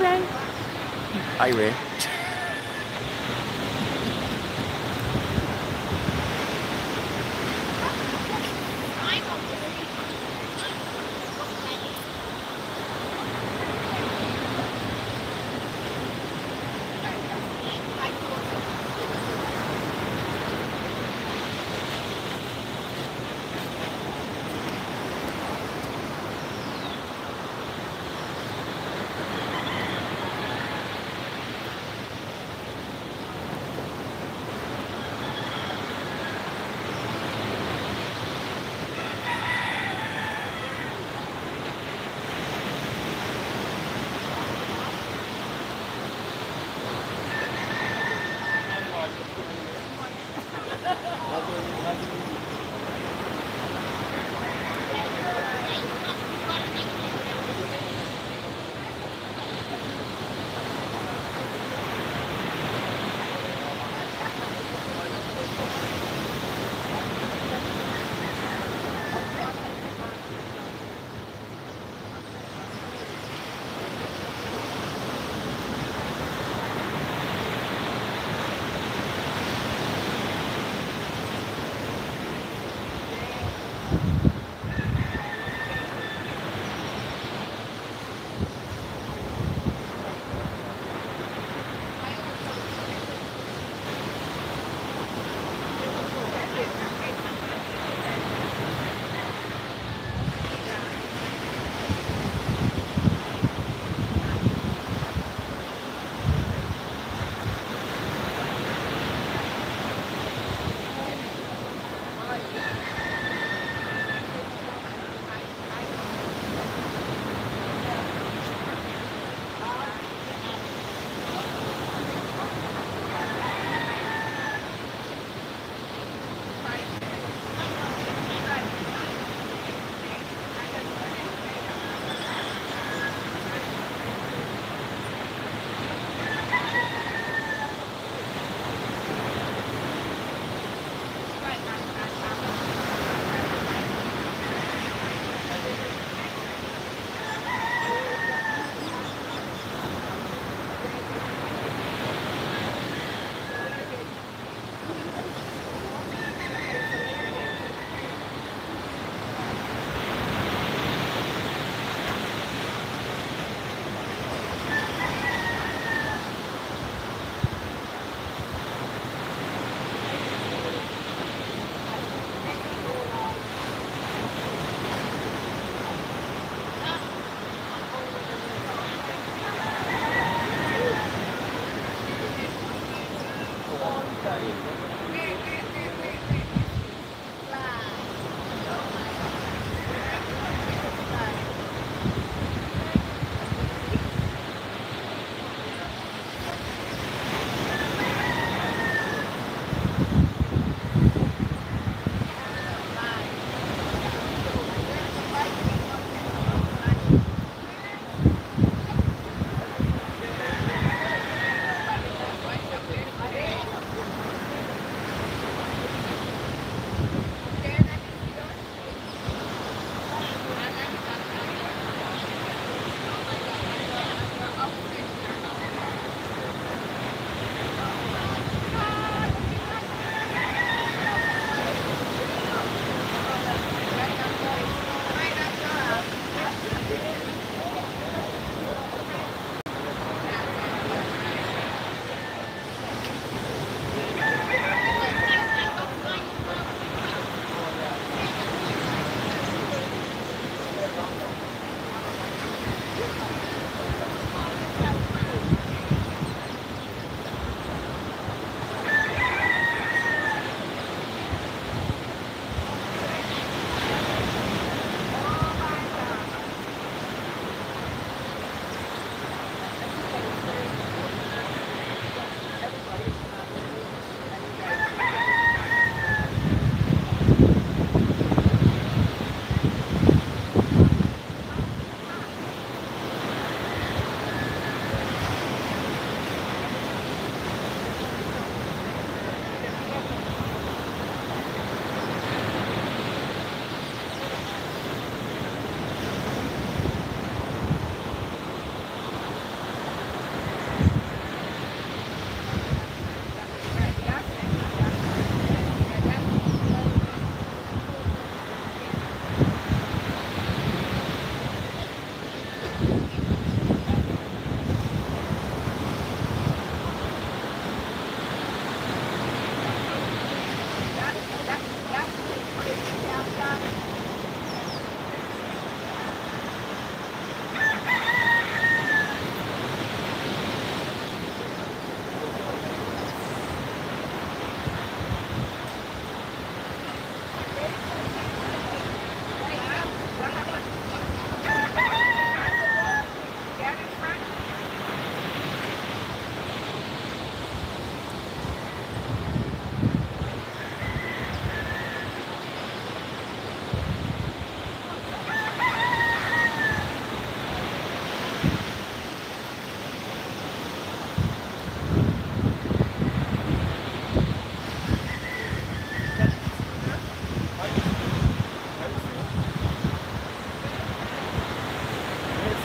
Ray. Hi, Ray.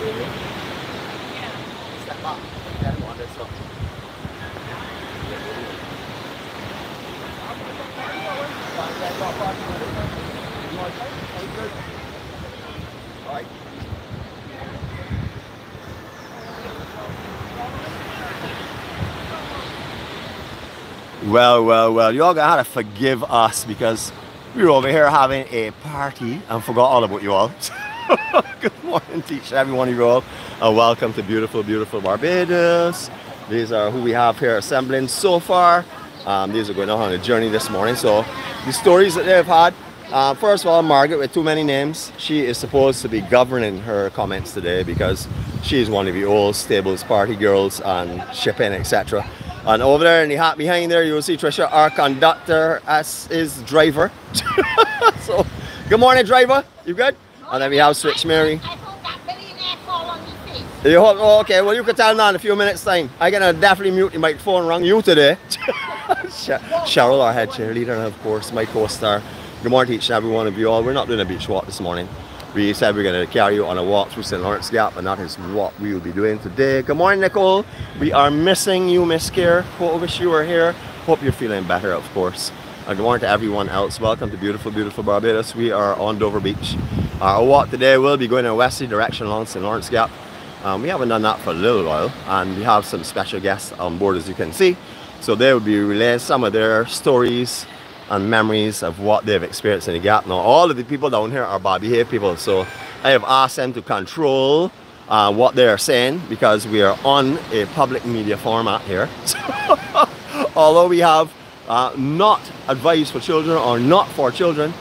really? Yeah. Step up. That one, that's all. Alright. Well, well, well, y'all gonna have to forgive us because we were over here having a party and forgot all about you all. Good morning to each and every one of you all, and welcome to beautiful, beautiful Barbados. These are who we have here assembling so far. These are going on a journey this morning, so the stories that they've had. First of all, Margaret with too many names, she is supposed to be governing her comments today because she is one of the old stables party girls and shipping, etc. And over there in the hat behind there, you will see Trisha, our conductor, as is driver. So, good morning, driver. You good? And then we have Switch Mary. I hope that billionaire fall on your face. You hope? Oh, okay. Well, you can tell now in a few minutes' time. I'm gonna definitely mute the microphone around you today. Cheryl, our head cheerleader, and of course my co-star. Good morning to each and every one of you all. We're not doing a beach walk this morning. We said we're gonna carry you on a walk through St. Lawrence Gap, and that is what we will be doing today. Good morning, Nicole. We are missing you, Miss Care. Wish you were here. Hope you're feeling better, of course. Good morning to everyone else. Welcome to beautiful, beautiful Barbados. We are on Dover Beach. Our walk today will be going in a westerly direction along St. Lawrence Gap. We haven't done that for a little while, and we have some special guests on board, as you can see. So they will be relaying some of their stories and memories of what they've experienced in the Gap. Now, all of the people down here are Bobby Hay people, so I have asked them to control what they are saying because we are on a public media format here. Although we have not advice for children or not for children,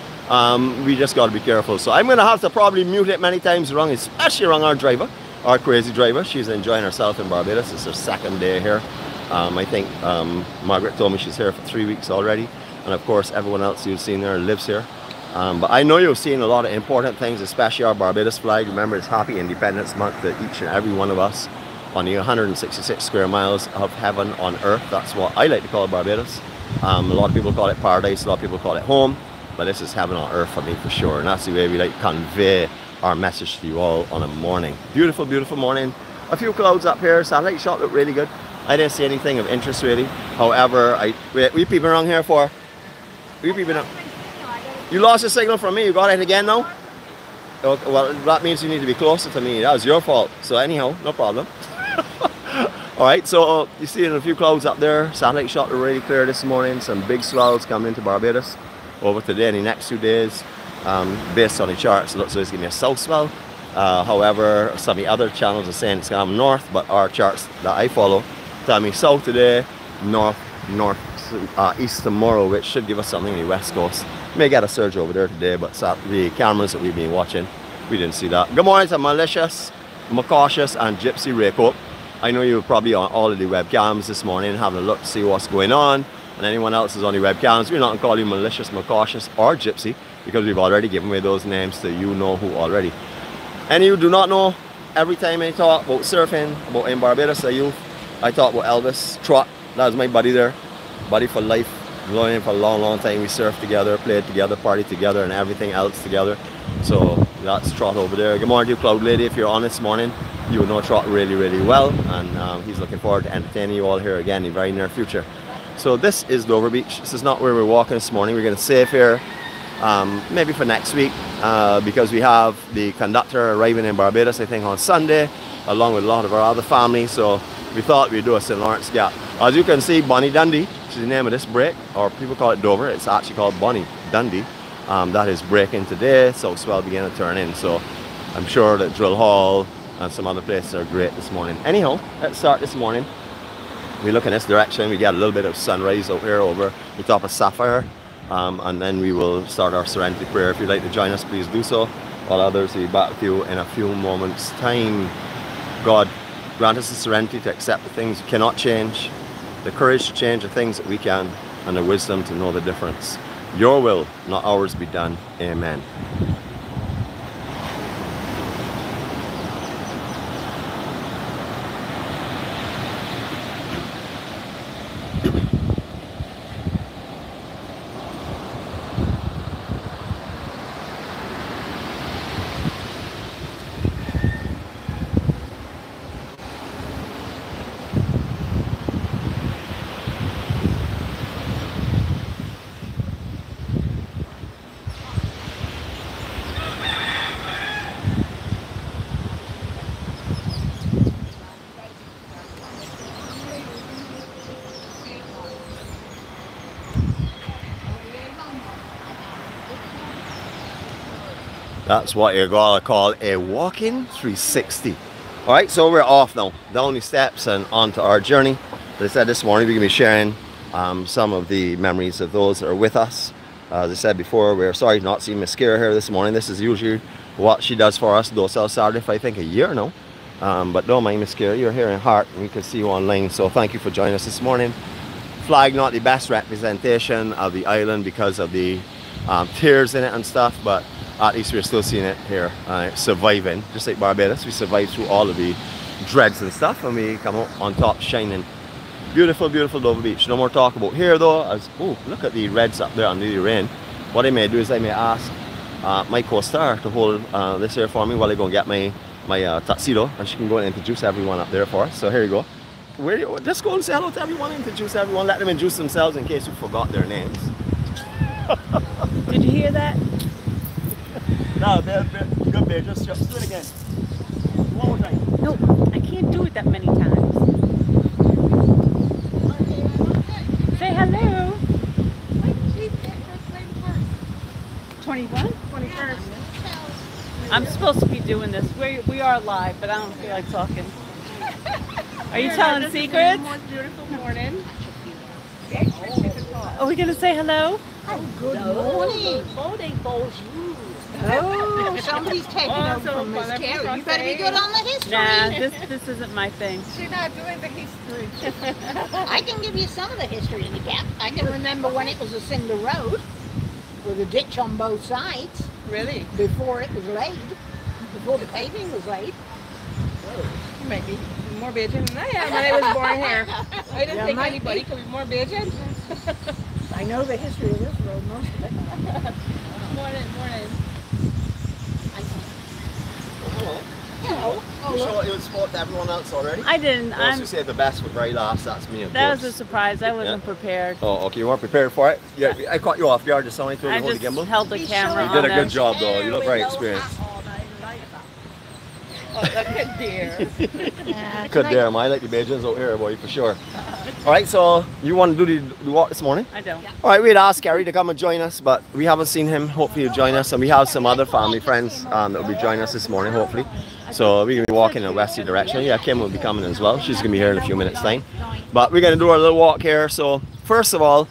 we just got to be careful. So I'm going to have to probably mute it many times wrong, especially around our driver, our crazy driver. She's enjoying herself in Barbados. It's her second day here. I think Margaret told me she's here for 3 weeks already. And of course, everyone else you've seen there lives here. But I know you've seen a lot of important things, especially our Barbados flag. Remember, it's Happy Independence Month to each and every one of us on the 166 square miles of heaven on earth. That's what I like to call Barbados. A lot of people call it paradise, a lot of people call it home. But this is heaven on earth for me for sure. And that's the way we like to convey our message to you all on a morning. Beautiful, beautiful morning. A few clouds up here. Satellite shot looked really good. I didn't see anything of interest really. However, we people around here for... We've been up. You lost the signal from me, you got it again now? Okay, well, that means you need to be closer to me. That was your fault. So anyhow, no problem. Alright, so you see a few clouds up there. Satellite shot really clear this morning. Some big swells coming into Barbados over today and the next 2 days. Based on the charts, it looks like it's going to be a south swell. However, some of the other channels are saying it's going to come north, but our charts that I follow tell me south today, north, north. East tomorrow, which should give us something in the west coast. May get a surge over there today, but the cameras that we've been watching, we didn't see that. Good morning to Malicious, Macautious and Gypsy Raycope. I know you were probably on all of the webcams this morning having a look to see what's going on, and anyone else is on the webcams, we're not going to call you Malicious, Macautious or Gypsy because we've already given away those names to you know who already. And you do not know, every time I talk about surfing, about in Barbados, the youth, I talk about Elvis Trot. That was my buddy there. Buddy for life, learning for a long, long time. We surfed together, played together, partied together, and everything else together. So that's Trot over there. Good morning to you, Cloud Lady. If you're on this morning, you will know Trot really, really well, and he's looking forward to entertaining you all here again in the very near future. So this is Dover Beach. This is not where we're walking this morning. We're going to save here maybe for next week because we have the conductor arriving in Barbados, I think, on Sunday, along with a lot of our other family. So we thought we'd do a St. Lawrence Gap. As you can see, Bonnie Dundee. Is the name of this break, or people call it Dover. It's actually called Bonnie Dundee. That is breaking today, so swell began to turn in. So I'm sure that Drill Hall and some other places are great this morning. Anyhow, let's start this morning. We look in this direction. We get a little bit of sunrise out here over the top of Sapphire, and then we will start our serenity prayer. If you'd like to join us, please do so. All others will be back with you in a few moments' time. God, grant us the serenity to accept the things you cannot change, the courage to change the things that we can, and the wisdom to know the difference. Your will, not ours, be done. Amen. That's what you're gonna call a walking 360. All right, so we're off now, down the steps and onto our journey. As I said, this morning we're gonna be sharing some of the memories of those that are with us. As I said before, we're sorry not seeing Miss Kira here this morning. This is usually what she does for us, Docile Saturday, for I think a year now. But don't mind Miss Kira, you're here in heart and we can see you online. So thank you for joining us this morning. Flag not the best representation of the island because of the tears in it and stuff, but at least we're still seeing it here, surviving. Just like Barbados, we survived through all of the dreads and stuff and we come out on top shining. Beautiful, beautiful Dover Beach. No more talk about here though. Oh, look at the reds up there under the rain. What I may do is I may ask my co-star to hold this here for me while I go and get my tuxedo, and she can go and introduce everyone up there for us. So here you go. Just go and say hello to everyone, introduce everyone, let them introduce themselves in case you forgot their names. Did you hear that? No, good babe, just do it again. One more time. No, I can't do it that many times. Say hello. 21? 21st. I'm supposed to be doing this. We are live, but I don't feel like talking. Are you telling secrets? Most beautiful morning. Are we gonna say hello? Oh, good morning. Oh, they both you. Oh, somebody's taking over from Miss Carrie. You better be good on the history. Nah, this isn't my thing. She's not doing the history. I can give you some of the history in the Gap. I can remember when it was a cinder road with a ditch on both sides. Really? Before it was laid. Before the paving was laid. You might be more Bajan than I am when I was born here. I didn't think anybody could be more Bajan. I know the history of this road, most of it. Morning. Hello. I'm sure you would spot everyone else already. I didn't. I also said the best with very last. That's me. That was a surprise. I wasn't prepared. Oh, okay. You weren't prepared for it? Yeah. I caught you off guard. Just somebody told me to hold the gimbal. I held the camera. You did a good job, though. You look very experienced. Oh, look dear. Good dear. I like the Bajans out here, boy, for sure. All right, so you want to do the walk this morning? I don't. Yeah. All right, we'd ask Gary to come and join us, but we haven't seen him. Hopefully he'll join us. And we have some other family friends that will be joining us this morning, hopefully. So we're going to be walking in a westerly direction. Yeah, Kim will be coming as well. She's going to be here in a few minutes' time. But we're going to do our little walk here. So first of all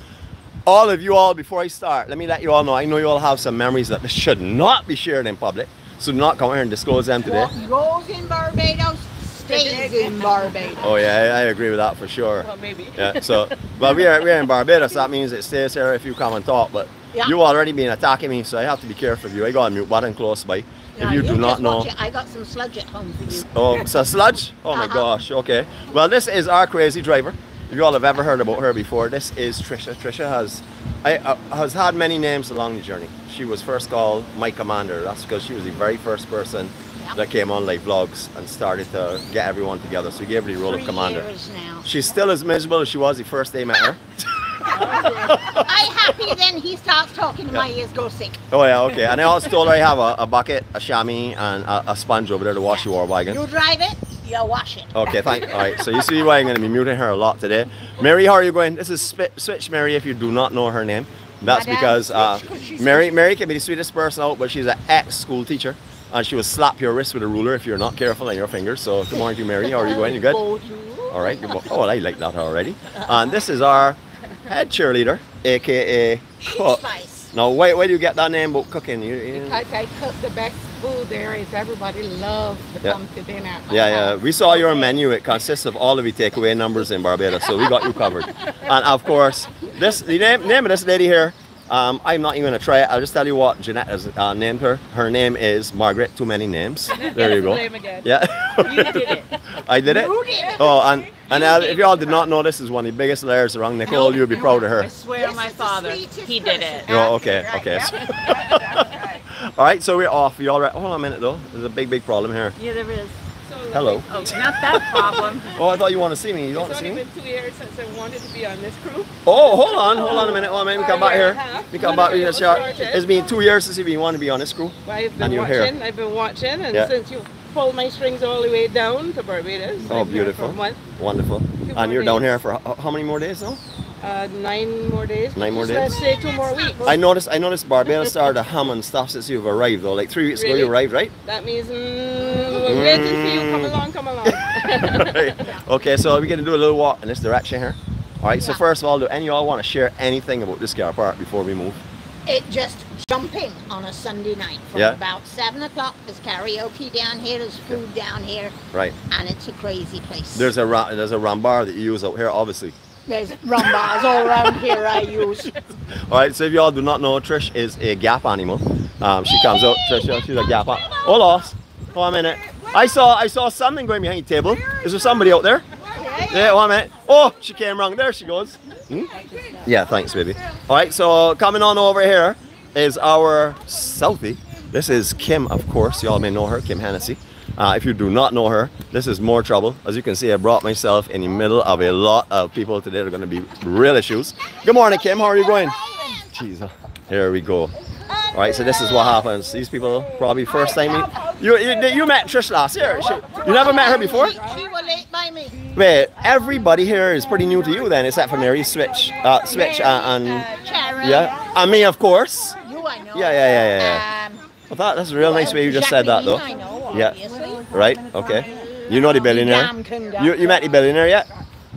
of you all, before I start, let me let you all know. I know you all have some memories that should not be shared in public. So do not come here and disclose them today. What goes in Barbados stays in Barbados. Oh yeah, I agree with that for sure. Well, maybe. Yeah. So, well, we are in Barbados. That means it stays here if you come and talk. But yeah. You already been attacking me, so I have to be careful of you. I got a mute button close by. No, if you do not know, I got some sludge at home for you. Oh, so sludge? Oh my gosh. Okay. Well, this is our crazy driver. If you all have ever heard about her before, this is Trisha. Trisha has had many names along the journey. She was first called My Commander. That's because she was the very first person that came on live vlogs and started to get everyone together. So we gave her the role of commander. Now. She's still as miserable as she was the first day I met her. I'm happy then he starts talking to my ears go sick. Oh yeah, okay. And I also told her I have a bucket, a chamois, and a sponge over there to wash your wagon. You drive it. Yeah, wash it. Okay, thank you. All right, so you see why I'm going to be muting her a lot today. Mary, how are you going? This is Switch Mary, if you do not know her name. That's because Mary can be the sweetest person out, but she's an ex-school teacher. And she will slap your wrist with a ruler if you're not careful on your fingers. So good morning to you, Mary. How are you going? You good? All right. Good. Oh, well, I like that already. And this is our head cheerleader, a.k.a. Cook. Now, where do you get that name about cooking? Because I cook the best food there is. Everybody loves to come to dinner. Yeah, we saw your menu. It consists of all of the takeaway numbers in Barbados, so we got you covered. And of course, the name of this lady here, I'm not even going to try it. I'll just tell you what Jeanette has named her. Her name is Margaret. Too many names. There you go. Yeah. You did it. I did it? You did it. Oh, and if you all did not know, this is one of the biggest layers around Nicole. You'll be proud of her. I swear on my father, he did it. Oh, okay, okay. All right, so we're off. You all right? Hold on a minute, though. There's a big problem here. Yeah, there is. So, hello. Oh, not that problem. Oh, I thought you wanted to see me. You don't want to see me? It's only been 2 years since I wanted to be on this crew. Oh, hold on a minute. Well, maybe we come back here. We come back here. It's been 2 years since you wanted to be on this crew. Well, I've been watching, and since you pulled my strings all the way down to Barbados. Oh, beautiful. Wonderful. And you're down here for how many more days now? 9 more days. 9 more days? Let's say 2 more weeks. I noticed Barbados are the hum and stuff since you've arrived though. Like 3 weeks ago you arrived, right? That means we're waiting for you. Come along. Right. Okay, so we're going to do a little walk in this direction here. Alright, so first of all, do any of y'all want to share anything about this car park before we move? It just jumping on a Sunday night from about 7 o'clock. There's karaoke down here, there's food down here, right? And it's a crazy place. There's a rum bar that you use out here, obviously. There's rum bars all around here I use. All right, so if y'all do not know, Trish is a gap animal. She comes out, Trish, she's a gap animal. Hold on, hold a minute. I saw something going behind the table. Is there somebody out there? Yeah, 1 minute. Oh, she came wrong. There she goes. Hmm? Yeah, thanks, baby. All right, so coming on over here is our selfie. This is Kim, of course. Y'all may know her, Kim Hennessy. If you do not know her, this is more trouble. As you can see, I brought myself in the middle of a lot of people today. They're going to be real issues. Good morning, Kim. How are you going? Jesus. Here we go. All right, so this is what happens. These people probably first time meet. You met Trish last year. You never met her before? She was late by me. Wait, everybody here is pretty new to you then, except for Mary Switch, and Sharon. Yeah, and me, of course. You, I know. Yeah. I thought that's a real nice way you just said that, though. I know, obviously. Yeah. Right. Okay. You know the billionaire. You met the billionaire yet?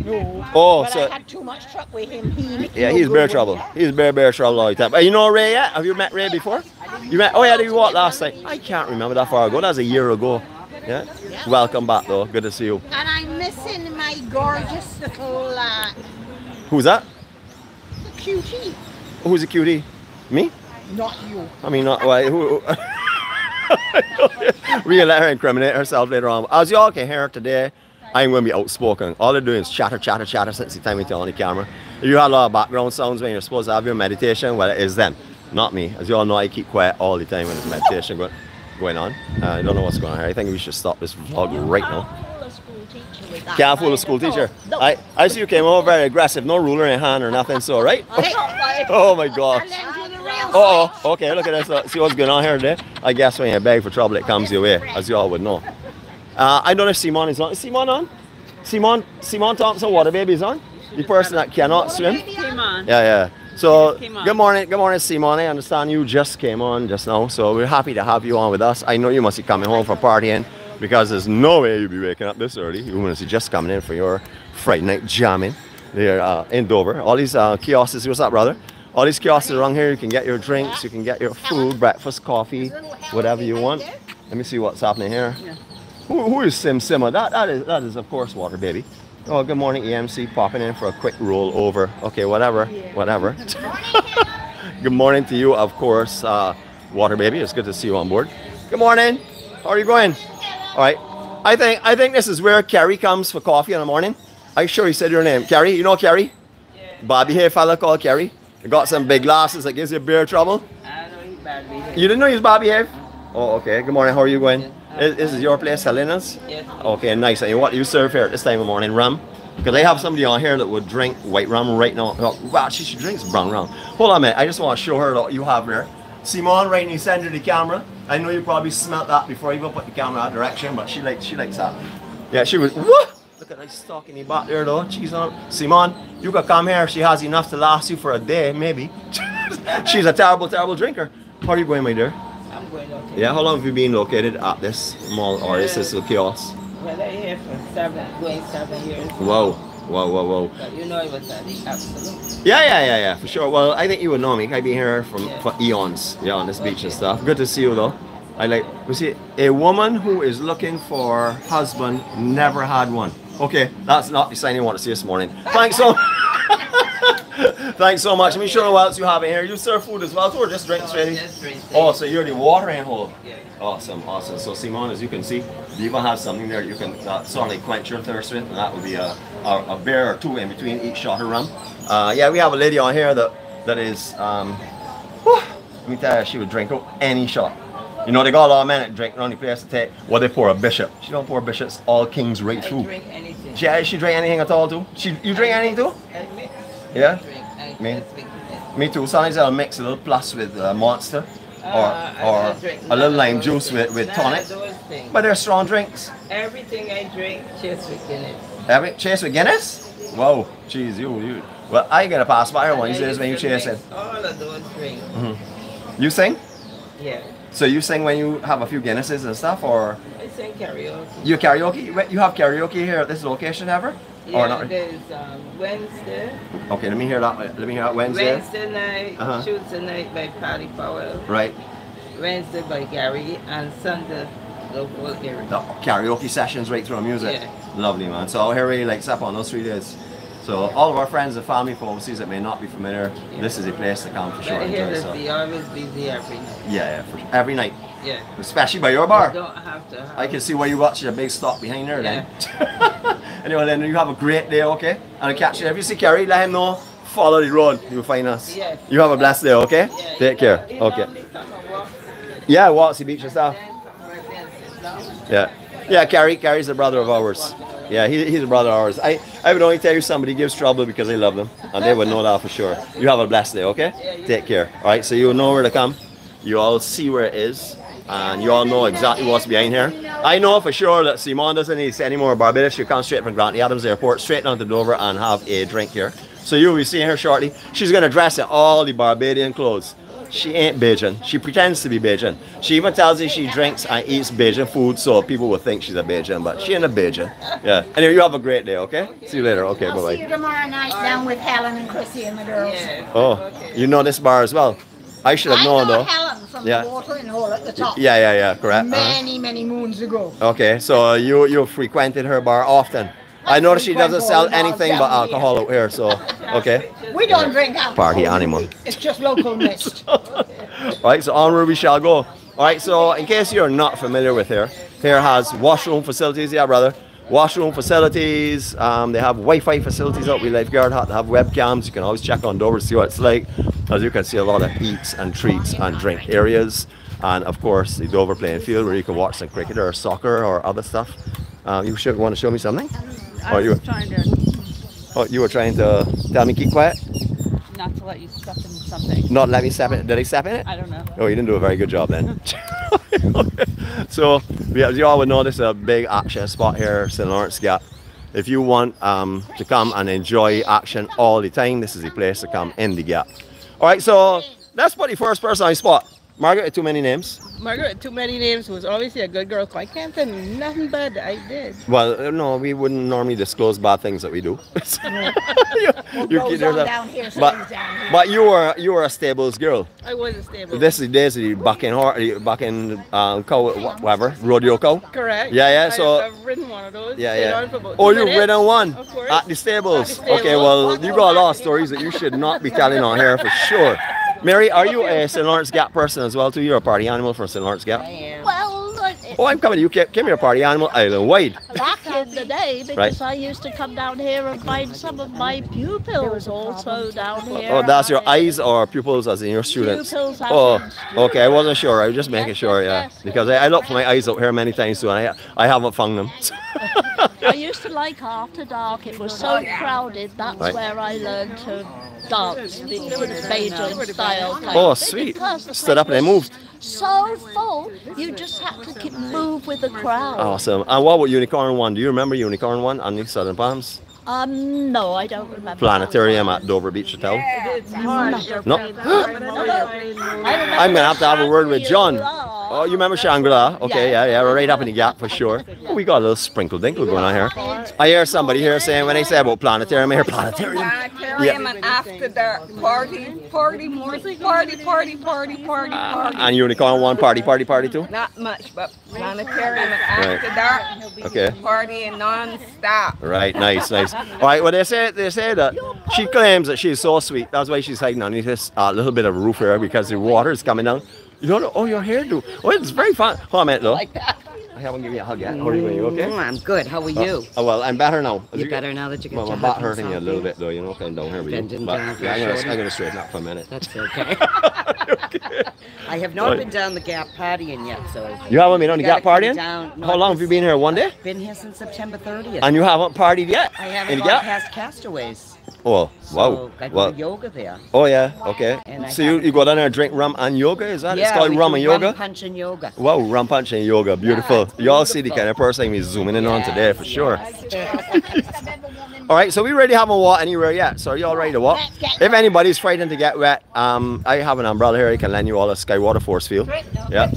No. Oh, but so I had too much truck with him. He's bear trouble. He's bear trouble all the time. You know Ray yet? Have you met Ray before? You met? Oh yeah, did you walk last night? I can't remember that far ago. That was a year ago. Yeah. Welcome back though. Good to see you. And I'm missing my gorgeous little. Who's that? The cutie. Who's the cutie? Me? Not you. I mean, not why? Who? We'll let her incriminate herself later on. As y'all can hear today, I'm going to be outspoken. All they're doing is chatter since the time we turn on the camera. If you have a lot of background sounds when you're supposed to have your meditation, well, it is them, not me. As you all know, I keep quiet all the time when there's meditation going on. I don't know what's going on here. I think we should stop this vlog right now. Can't fool a school teacher. No. I see you came over very aggressive, no ruler in hand or nothing, so, right? Oh my gosh. Oh, okay, look at this. See what's going on here today? I guess when you beg for trouble, it comes your way, as you all would know. I don't know if Simon is on. Is Simon on? Simon Thompson Water Baby is on? The person that cannot swim? Yeah. So, good morning Simon. I understand you just came on just now, so we're happy to have you on with us. I know you must be coming home from partying, because there's no way you'll be waking up this early. You must be just coming in for your Friday night jamming there in Dover. All these kiosks, what's up, brother? All these kiosks around here, you can get your drinks, you can get your food, breakfast, coffee, whatever you want. Let me see what's happening here. Who is Sim Simma? That is of course Water Baby. Oh, good morning EMC, popping in for a quick roll over. Okay, whatever. Good morning to you, of course, Water Baby. It's good to see you on board. Good morning. How are you going? All right. I think this is where Carrie comes for coffee in the morning. I sure he said your name, Carrie. You know Carrie? Yeah. Bobby here, fella called Carrie. You got some big glasses that gives you beer trouble. I know he's Bobby Have. You didn't know he's Bobby Have? Oh, okay. Good morning. How are you going? Yeah. This is your place, Helena's? Yes. Okay, nice. And what do you serve here at this time of morning? Rum? Because they have somebody on here that would drink white rum right now. Oh, wow, she drinks brown rum. Hold on a minute. I just want to show her what you have there. Simone, right in the center of the camera. I know you probably smelled that before you even put the camera that direction, but she likes that. Yeah, she was, what? Look at that stock in the back there, though. She's on. Simone, you could come here. She has enough to last you for a day, maybe. She's a terrible, terrible drinker. How are you going, my dear? Yeah, how long have you been located at this mall or this little kiosk? Well, I'm here for going 7 years. Wow. But you know it was the absolute. Yeah, for sure. Well, I think you would know me. I've been here for eons, on this beach and stuff. Good to see you, though. You see, a woman who is looking for husband never had one. Okay, that's not the sign you want to see this morning. Thanks so much. Thanks so much. Let me show you what else you have in here. You serve food as well too, or just drinks ready? Oh, so you're the watering hole. Yeah. Awesome. So Simone, as you can see, you even have something there you can certainly quench your thirst with, and that would be a beer or two in between each shot of rum. Yeah, we have a lady on here that is, let me tell you, she would drink any shot. You know, they got a lot of men that drink around the place to take. Well, they pour a bishop. She don't pour bishops, all kings right through. Drink anything. Yeah, she drink anything at all too? You drink anything too? Yeah? Me too. Sometimes I'll mix a little plus with Monster or a little lime juice with tonic. But they're strong drinks. Everything I drink, chase with Guinness. Chase with Guinness? Whoa, geez, you. Well, I gonna pass by her one. You just make sure sing. All of those things. Mm-hmm. You sing? Yeah. So you sing when you have a few Guinnesses and stuff, or? I sing karaoke. You karaoke? You have karaoke here at this location ever? Yeah, or not? There's Wednesday. Okay, let me hear that. Let me hear that. Wednesday. Wednesday night, Tuesday night by Patty Powell. Right. Wednesday by Gary, and Sunday local area. The karaoke sessions right through music. Yeah. Lovely, man. So here we like up on those 3 days. So all of our friends and family from overseas that may not be familiar, yeah, this is a place to come for sure. But here is the always busy every night. Yeah, yeah, for every night. Yeah. Especially by your bar. You don't have to have I can see why you watch a big stop behind there, yeah, then. Anyway, then you have a great day, okay? And I'll catch you. If you see Kerry, let him know. Follow the road. You'll find us. Yes. You have a blessed day, okay? Yeah, take care. Okay. Yeah, walks the beach and stuff. Yeah. Yeah, Kerry's the brother of ours. Yeah, he's a brother of ours. I would only tell you somebody gives trouble because they love them, and they would know that for sure. You have a blessed day, okay? Yeah, take care. All right, so you'll know where to come. You all see where it is, and you all know exactly what's behind here. I know for sure that Simone doesn't need to say any more Barbados. She'll come straight from Grantley Adams Airport, straight down to Dover, and have a drink here. So you'll be seeing her shortly. She's going to dress in all the Barbadian clothes. She ain't Bajan. She pretends to be Bajan. She even tells you she drinks and eats Bajan food, so people will think she's a Bajan, but she ain't a Bajan. Yeah. Anyway, you have a great day, okay? See you later. Okay, bye-bye. See you tomorrow night down with Helen and Chrissy and the girls. Yeah. Oh, you know this bar as well. I should have known though. Helen from the watering hole at the top. Yeah, yeah, yeah, correct. Many, many moons ago. Okay, so you frequented her bar often. I noticed she doesn't sell anything but alcohol out here, so, okay. We don't drink alcohol. Party animal. It's just local mist. Alright, so onward we shall go. Alright, so in case you're not familiar with here, here has washroom facilities, yeah brother. Washroom facilities, they have Wi-Fi facilities out with Lifeguard Hut, they have webcams, you can always check on Dover to see what it's like. As you can see, a lot of eats and treats and drink areas. And of course, the Dover playing field where you can watch some cricket or soccer or other stuff. You should want to show me something? I was trying to... Oh, you were trying to tell me keep quiet? Not to let you step in something. Not let me step in it? Did I step in it? I don't know. Oh, you didn't do a very good job then. Okay. So, yeah, as you all would know, this is a big action spot here, St. Lawrence Gap. If you want to come and enjoy action all the time, this is the place to come in the Gap. Alright, so let's put the first person on the spot. Margaret with too many names. Margaret with too many names was obviously a good girl, so I can't tell you nothing bad that I did. Well, no, we wouldn't normally disclose bad things that we do. But you were a stables girl. I was a stables. This is days of the cow, rodeo cow. Correct. Yeah, yeah. So I've ridden one of those. Yeah, yeah. Oh, you've ridden one at the stables. Okay, well, you got a lot of stories that you should not be telling on here for sure. Mary, are you a St. Lawrence Gap person as well too? You're a party animal from St. Lawrence Gap? I am. Well, oh, I'm coming to you. Come here, party animal, island-wide. Back in the day, because I used to come down here and find some of my pupils also down here. Oh, that's your eyes or pupils as in your students? Pupils as in students. Okay, I wasn't sure. I was just making sure, yeah. Because I look for my eyes out here many times too, and I haven't found them. I used to like after dark. It was so crowded. That's where I learned to dance, the Bajan style. Oh, sweet. Stood up and they moved. So full, you just had to keep move with the crowd. Awesome. And what about Unicorn One? Do you remember Unicorn One on the Southern Palms? No, I don't remember. Planetarium at Dover Beach Hotel. Yeah. No. I'm gonna have to have a word with John. Oh, you remember Shangri-La? Okay, yeah, yeah, we're right up in the Gap for sure. Oh, we got a little sprinkle dinkle going on here. I hear somebody here saying when they say about planetarium, I hear planetarium. Planetarium, and after the party. And Unicorn One party too? Not much, but planetarium and after dark. Okay. Partying non-stop. Right, nice. All right, well they say that she claims that she's so sweet. That's why she's hiding underneath this little bit of roof here because the water is coming down. You don't know, oh, your hairdo. Oh, it's very fun. Oh, I meant though. Like that. I haven't given you a hug yet. How are you, okay? I'm good. How are you? Oh, well, I'm better now. You're better now that you get your hug. My butt hurting you a little bit though, you know, kind of down here with you. But I'm going to straighten up for a minute. That's okay. Okay. I have not been down the Gap partying yet, so. You haven't been on the Gap partying? How long have you been here? One day? I've been here since September 30th. And you haven't partied yet? I haven't gone past Castaways. Oh, so wow. I do yoga there. Oh, yeah, okay. And so you go down there and drink rum and yoga, is that? Yeah, it's called rum and yoga? Rum punch and yoga. Wow, rum punch and yoga, beautiful. Yeah, you all see the kind of person we're zooming in on today, for sure. All right, so we really haven't walked anywhere yet, so are you all ready to walk? If anybody's frightened to get wet, I have an umbrella here, I can lend you all a Skywater force field. Yeah.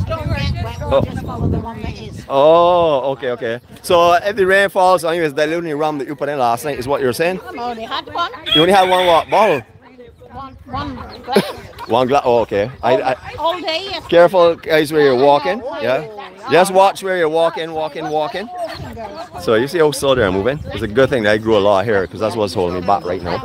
Oh, okay, okay. So if the rain falls on you, it's diluting the rum that you put in last night, is what you're saying? I only had one. You only had one what? Bottle? One glass. One glass, oh, okay. All day, yes. Careful, guys, where you're walking, yeah? Just watch where you're walking, walking. So you see how slow they're moving? It's a good thing that I grew a lot here because that's what's holding me back right now.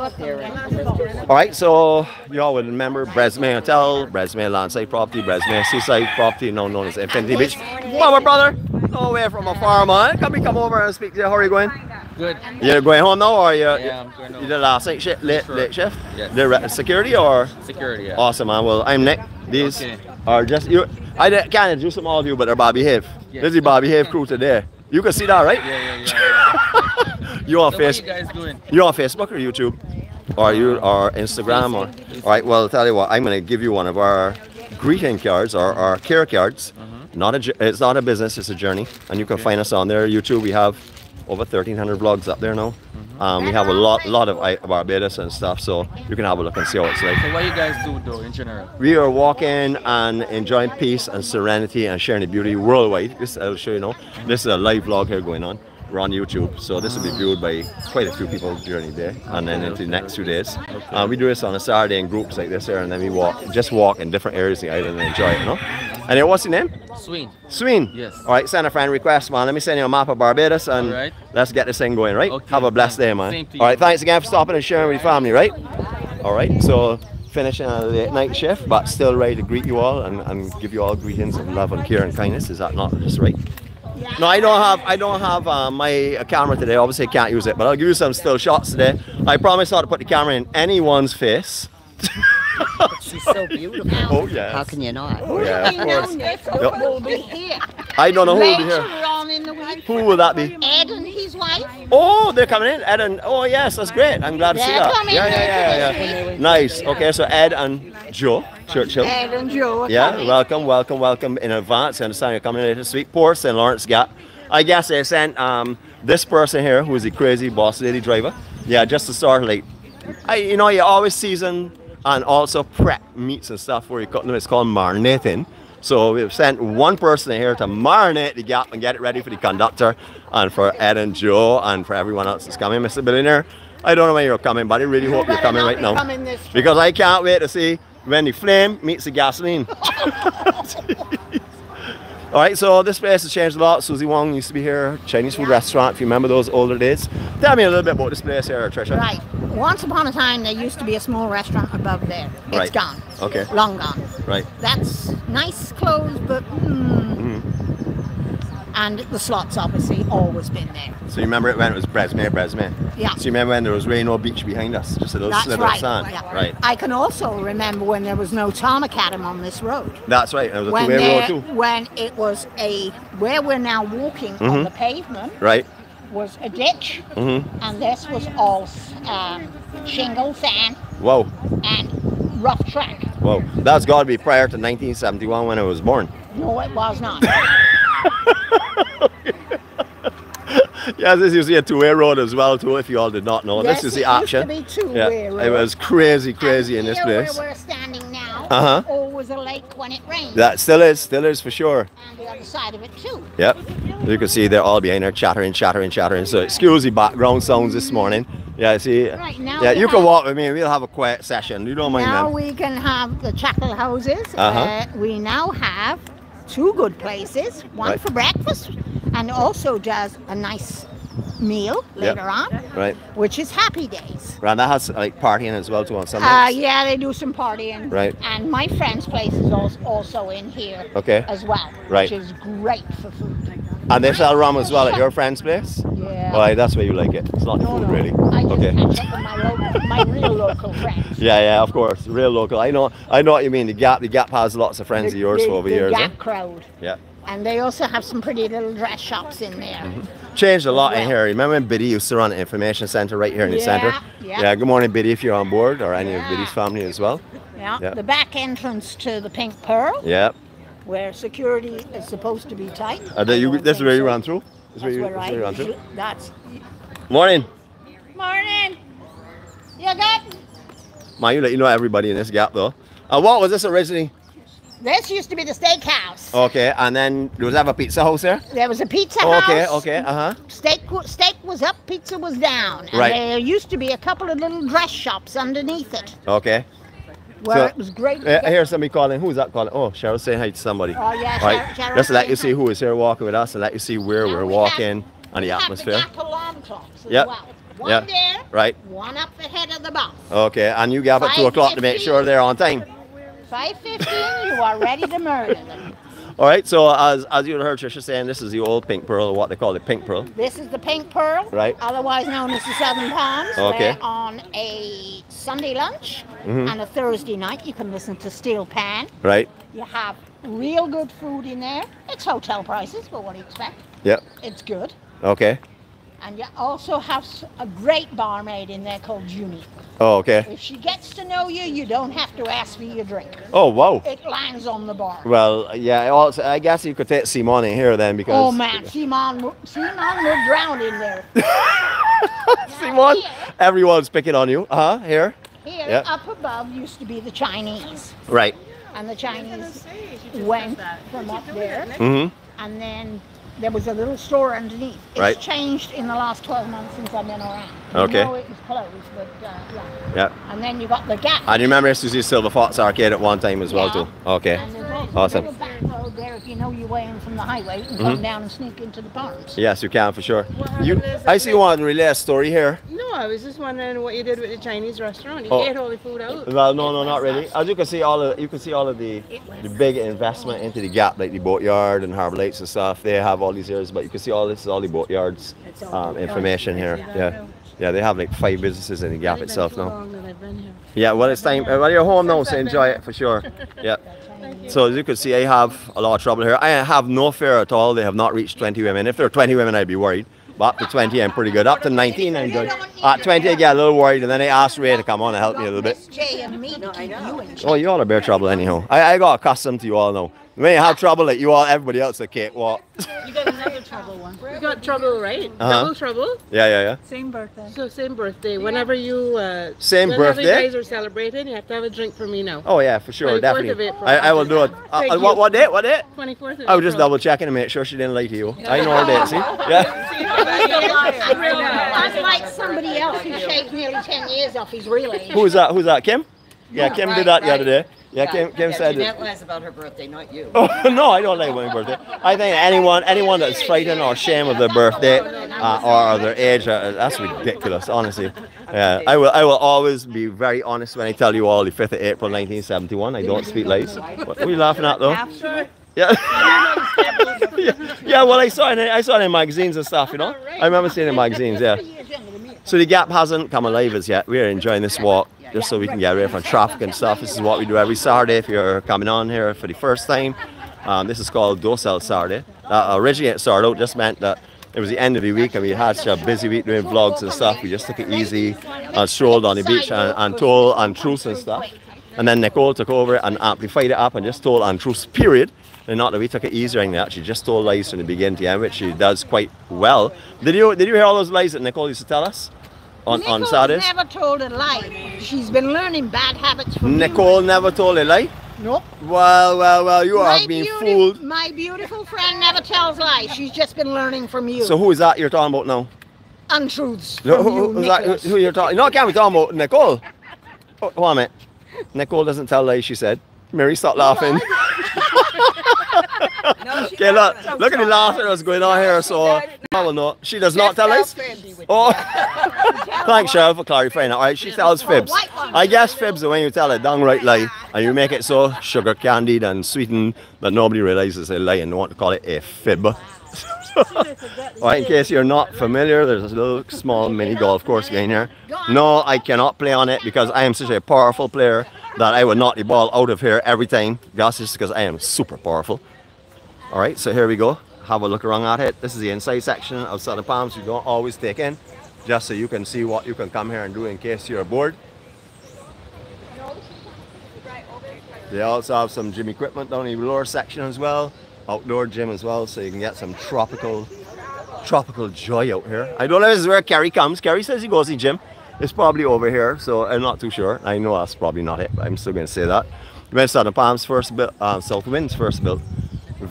All right, so y'all would remember Bresme Hotel, Bresme Landside Property, Bresme Seaside Property, now known as Infinity Beach. Mama, brother, no way from a farm, man. Come over and speak to you. How are you going? Good. You're going home now, or you? Yeah, I'm going home. You did last night shift, late shift. Yes. The security or? Security. Yeah. Awesome, man. Well, I'm Nick. These are just you. I can't introduce them all of you, but they're Bobby Have. Yes. This is the Bobby Have crew today. You can see that, right? Yeah. You on Facebook? What are you guys doing? You on Facebook or YouTube? Or you or Instagram? Or all right. Well, I'll tell you what. I'm gonna give you one of our greeting cards or our care cards. It's not a business. It's a journey, and you can find us on there. YouTube. We have over 1,300 vlogs up there now. We have a lot of Barbados and stuff, so you can have a look and see what it's like. So what you guys do though in general? We are walking and enjoying peace and serenity and sharing the beauty worldwide. This I'll show you now. This is a live vlog here going on. We're on YouTube, so this will be viewed by quite a few people during the day and then into the next 2 days. We do this on a Saturday in groups like this here, and then we just walk in different areas of the island and enjoy it, you know? And then what's your name? Sween. Sween? Yes. All right, send a friend request, man. Let me send you a map of Barbados and let's get this thing going, right? Okay. Have a blessed day, man. All right, thanks again for stopping and sharing with your family, right? All right, so finishing a late night shift, but still ready to greet you all and give you all greetings of love and care and kindness. Is that not just right? No, I don't have my camera today. Obviously, I can't use it, but I'll give you some still shots today. I promise not to put the camera in anyone's face. She's so beautiful. Oh yeah. How can you not? Oh yeah, of course. I don't know who will be here. On in the week. Who will that be? Ed and his wife. Oh, they're coming in. Ed and oh yes, that's great. I'm glad to see that. Yeah. Nice. Okay, so Ed and Joe. Churchill. Ed and Joe. Yeah, welcome in advance. I understand you're coming in this week. Poor St. Lawrence Gap. I guess they sent this person here who is the crazy boss lady driver. Yeah, just to start late. You know, you always season and also prep meats and stuff where you cut them. It's called marinating. So we've sent one person here to marinate the gap and get it ready for the conductor and for Ed and Joe and for everyone else that's coming. Mr. Billionaire, I don't know when you're coming, but I really hope you're coming right now. Because I can't wait to see when the flame meets the gasoline. All right, so this place has changed a lot. Susie Wong used to be here, Chinese food restaurant, if you remember those older days. Tell me a little bit about this place here, Tricia. Right, once upon a time, there used to be a small restaurant above there. It's gone. Okay. Long gone. Right. That's nice clothes, but and the slots obviously always been there. So you remember it when it was Bresme? Yeah. So you remember when there was Rainbow Beach behind us, just a little sliver of sand? Yeah. Right. I can also remember when there was no tarmac on this road. That's right. It was a two-way road too. When it was where we're now walking on the pavement. Right. Was a ditch, and this was all shingle sand. Whoa. And rough track. Whoa. That's got to be prior to 1971 when I was born. No, it was not. Yeah, this used to be a two-way road as well too, if you all did not know. Yes, this is the option. It was crazy in this place. Where we're standing now, always a lake when it rains. That still is for sure. And the other side of it too. Yep. You can see they're all behind there chattering. So excuse the background sounds this morning. Yeah, see. Right, now you can walk with me and we'll have a quiet session. You don't mind that. Now we can have the chapel houses. We now have two good places, one for breakfast and also does a nice meal later on, which is Happy Days. Right, that has like partying as well too on Sundays. Yeah, they do some partying. Right. And my friend's place is also in here as well, which is great for food. And they sell rum as well at your friend's place? Yeah. Well, that's where you like it. It's not food really. I just catch up with my real local friends. Yeah, of course. Real local. I know what you mean. The Gap has lots of friends of yours over the years. The Gap crowd. Yeah. And they also have some pretty little dress shops in there. Mm-hmm. Changed a lot in here. Remember when Biddy used to run an information center right here in the center? Yeah. Yeah, good morning Biddy if you're on board, or any of Biddy's family as well. Yeah. The back entrance to the Pink Pearl. Yeah. Where security is supposed to be tight. This is where you run through? That's where you run through? That's... Morning. Morning. You good? Man, you let you know everybody in this gap though. What was this originally? This used to be the steakhouse. Okay, and then there was a pizza house there? There was a pizza house. Okay, okay, Steak was up, pizza was down. And there used to be a couple of little dress shops underneath it. Okay. Well, so, it was great. I hear somebody calling. Who's that calling? Oh, Cheryl, say hi to somebody. Oh, yeah, right. Cheryl, just to let you see who is here walking with us and let you see where we're walking and the atmosphere. Have the gap alarm clocks as well. One there, one up the head of the bus. Okay, and you get up at 2 o'clock to make sure they're on time. 5:15, you are ready to murder them. All right, so as you heard Trisha saying, this is the old Pink Pearl, or what they call the Pink Pearl. This is the Pink Pearl, otherwise known as the Southern Palms. Okay. We're on a Sunday lunch and a Thursday night. You can listen to Steel Pan. Right. You have real good food in there. It's hotel prices, but what do you expect? Yep. It's good. Okay. And you also have a great barmaid in there called Junie. Oh, okay. If she gets to know you, you don't have to ask for your drink. Oh, wow. It lands on the bar. Well, yeah, also, I guess you could take Simon in here then because... Oh, man, Simon will drown in there. Simon, everyone's picking on you. Here? Here, up above, used to be the Chinese. Right. And the Chinese went from up there. And then... There was a little store underneath. It's changed in the last 12 months since I've been around. Okay. I know it was closed, but yeah. And then you got the Gap. And you remember this was the Silver Fox Arcade at one time as well too. Okay. And there's a little back road there if you know your way in from the highway. You can come down and sneak into the barns. Yes, you can for sure. I see one relay story here. No, I was just wondering what you did with the Chinese restaurant. You ate all the food out. Well, no, no, not really. As you can see, the big investment into the Gap, like the Boatyard and Harbour Lights and stuff. They have all these areas, but you can see all this is all the Boatyards information here. Yeah, they have like 5 businesses in the Gap itself now. Yeah, well, it's time. Well, you're home now, so enjoy it for sure. Yeah. So as you can see, I have a lot of trouble here. I have no fear at all. They have not reached 20 women. If there were 20 women, I'd be worried. But up to 20, I'm pretty good. Up to 19, I'm good. At 20, I get a little worried, and then I asked Ray to come on and help me a little bit. Oh, you all are bare trouble anyhow. I got accustomed to you all now. When you have trouble, like you all, everybody else a cakewalk. You got another trouble one. You got trouble, right? Double trouble? Yeah. Same birthday. So same birthday. Whenever you whenever you guys are celebrating, you have to have a drink for me now. Oh yeah, for sure, definitely. I will do it. What date? What date? 24th. I was just double checking to make sure she didn't lie to you. I know her date. See? I'm like somebody else who shaved nearly 10 years off his real age. Who's that? Who's that? Kim? Yeah, Kim did that the other day. Yeah, Kim said that. That's about her birthday, not you. Oh, no, I don't like my birthday. I think anyone that's frightened or ashamed of their birthday or their age, that's ridiculous, honestly. Yeah, I will always be very honest when I tell you all the 5th of April, 1971. I don't speak lies. What are you laughing at, though? Yeah. Yeah, well, I saw it in magazines and stuff, you know. I remember seeing it in magazines, yeah. So the Gap hasn't come alive as yet. We're enjoying this walk. Just so we can get away from traffic and stuff. This is what we do every Saturday if you're coming on here for the first time. This is called Docile Saturday. Originally, Sardo just meant that it was the end of the week and we had such a busy week doing vlogs and stuff. We just took it easy and strolled on the beach and told untruths and stuff. And then Nicole took over and amplified it up and just told untruths, period. And not that we took it easier and that, she just told lies from the beginning to the end, which she does quite well. Did you hear all those lies that Nicole used to tell us? On Saturdays? Nicole never told a lie. She's been learning bad habits from Nicole never told a lie? Nope. Well, you are being fooled. My beautiful friend never tells lies. She's just been learning from you. So who is that you're talking about now? Untruths. No, who you're talking about? No, can't be talking about Nicole. Oh, hold on a minute. Nicole doesn't tell lies, she said. Mary, stop laughing. No, okay, look at the laughter that's going on here, so I will not. She does not tell us. Oh, thanks, Cheryl, for clarifying that. All right, she tells fibs. I guess fibs are when you tell a downright lie and you make it so sugar candied and sweetened that nobody realizes a lie and don't want to call it a fib. All right, in case you're not familiar, there's a little small mini golf course game here. No, I cannot play on it because I am such a powerful player that I would knock the ball out of here every time. That's just because I am super powerful. All right, so here we go. Have a look around at it. This is the inside section of Southern Palms you don't always take in, just so you can see what you can come here and do in case you're bored. They also have some gym equipment down in the lower section as well, outdoor gym as well, so you can get some tropical joy out here. I don't know if this is where Kerry comes. Kerry says he goes to the gym. It's probably over here, so I'm not too sure. I know that's probably not it, but I'm still going to say that. When Southern Palms first built, South Wind's first built,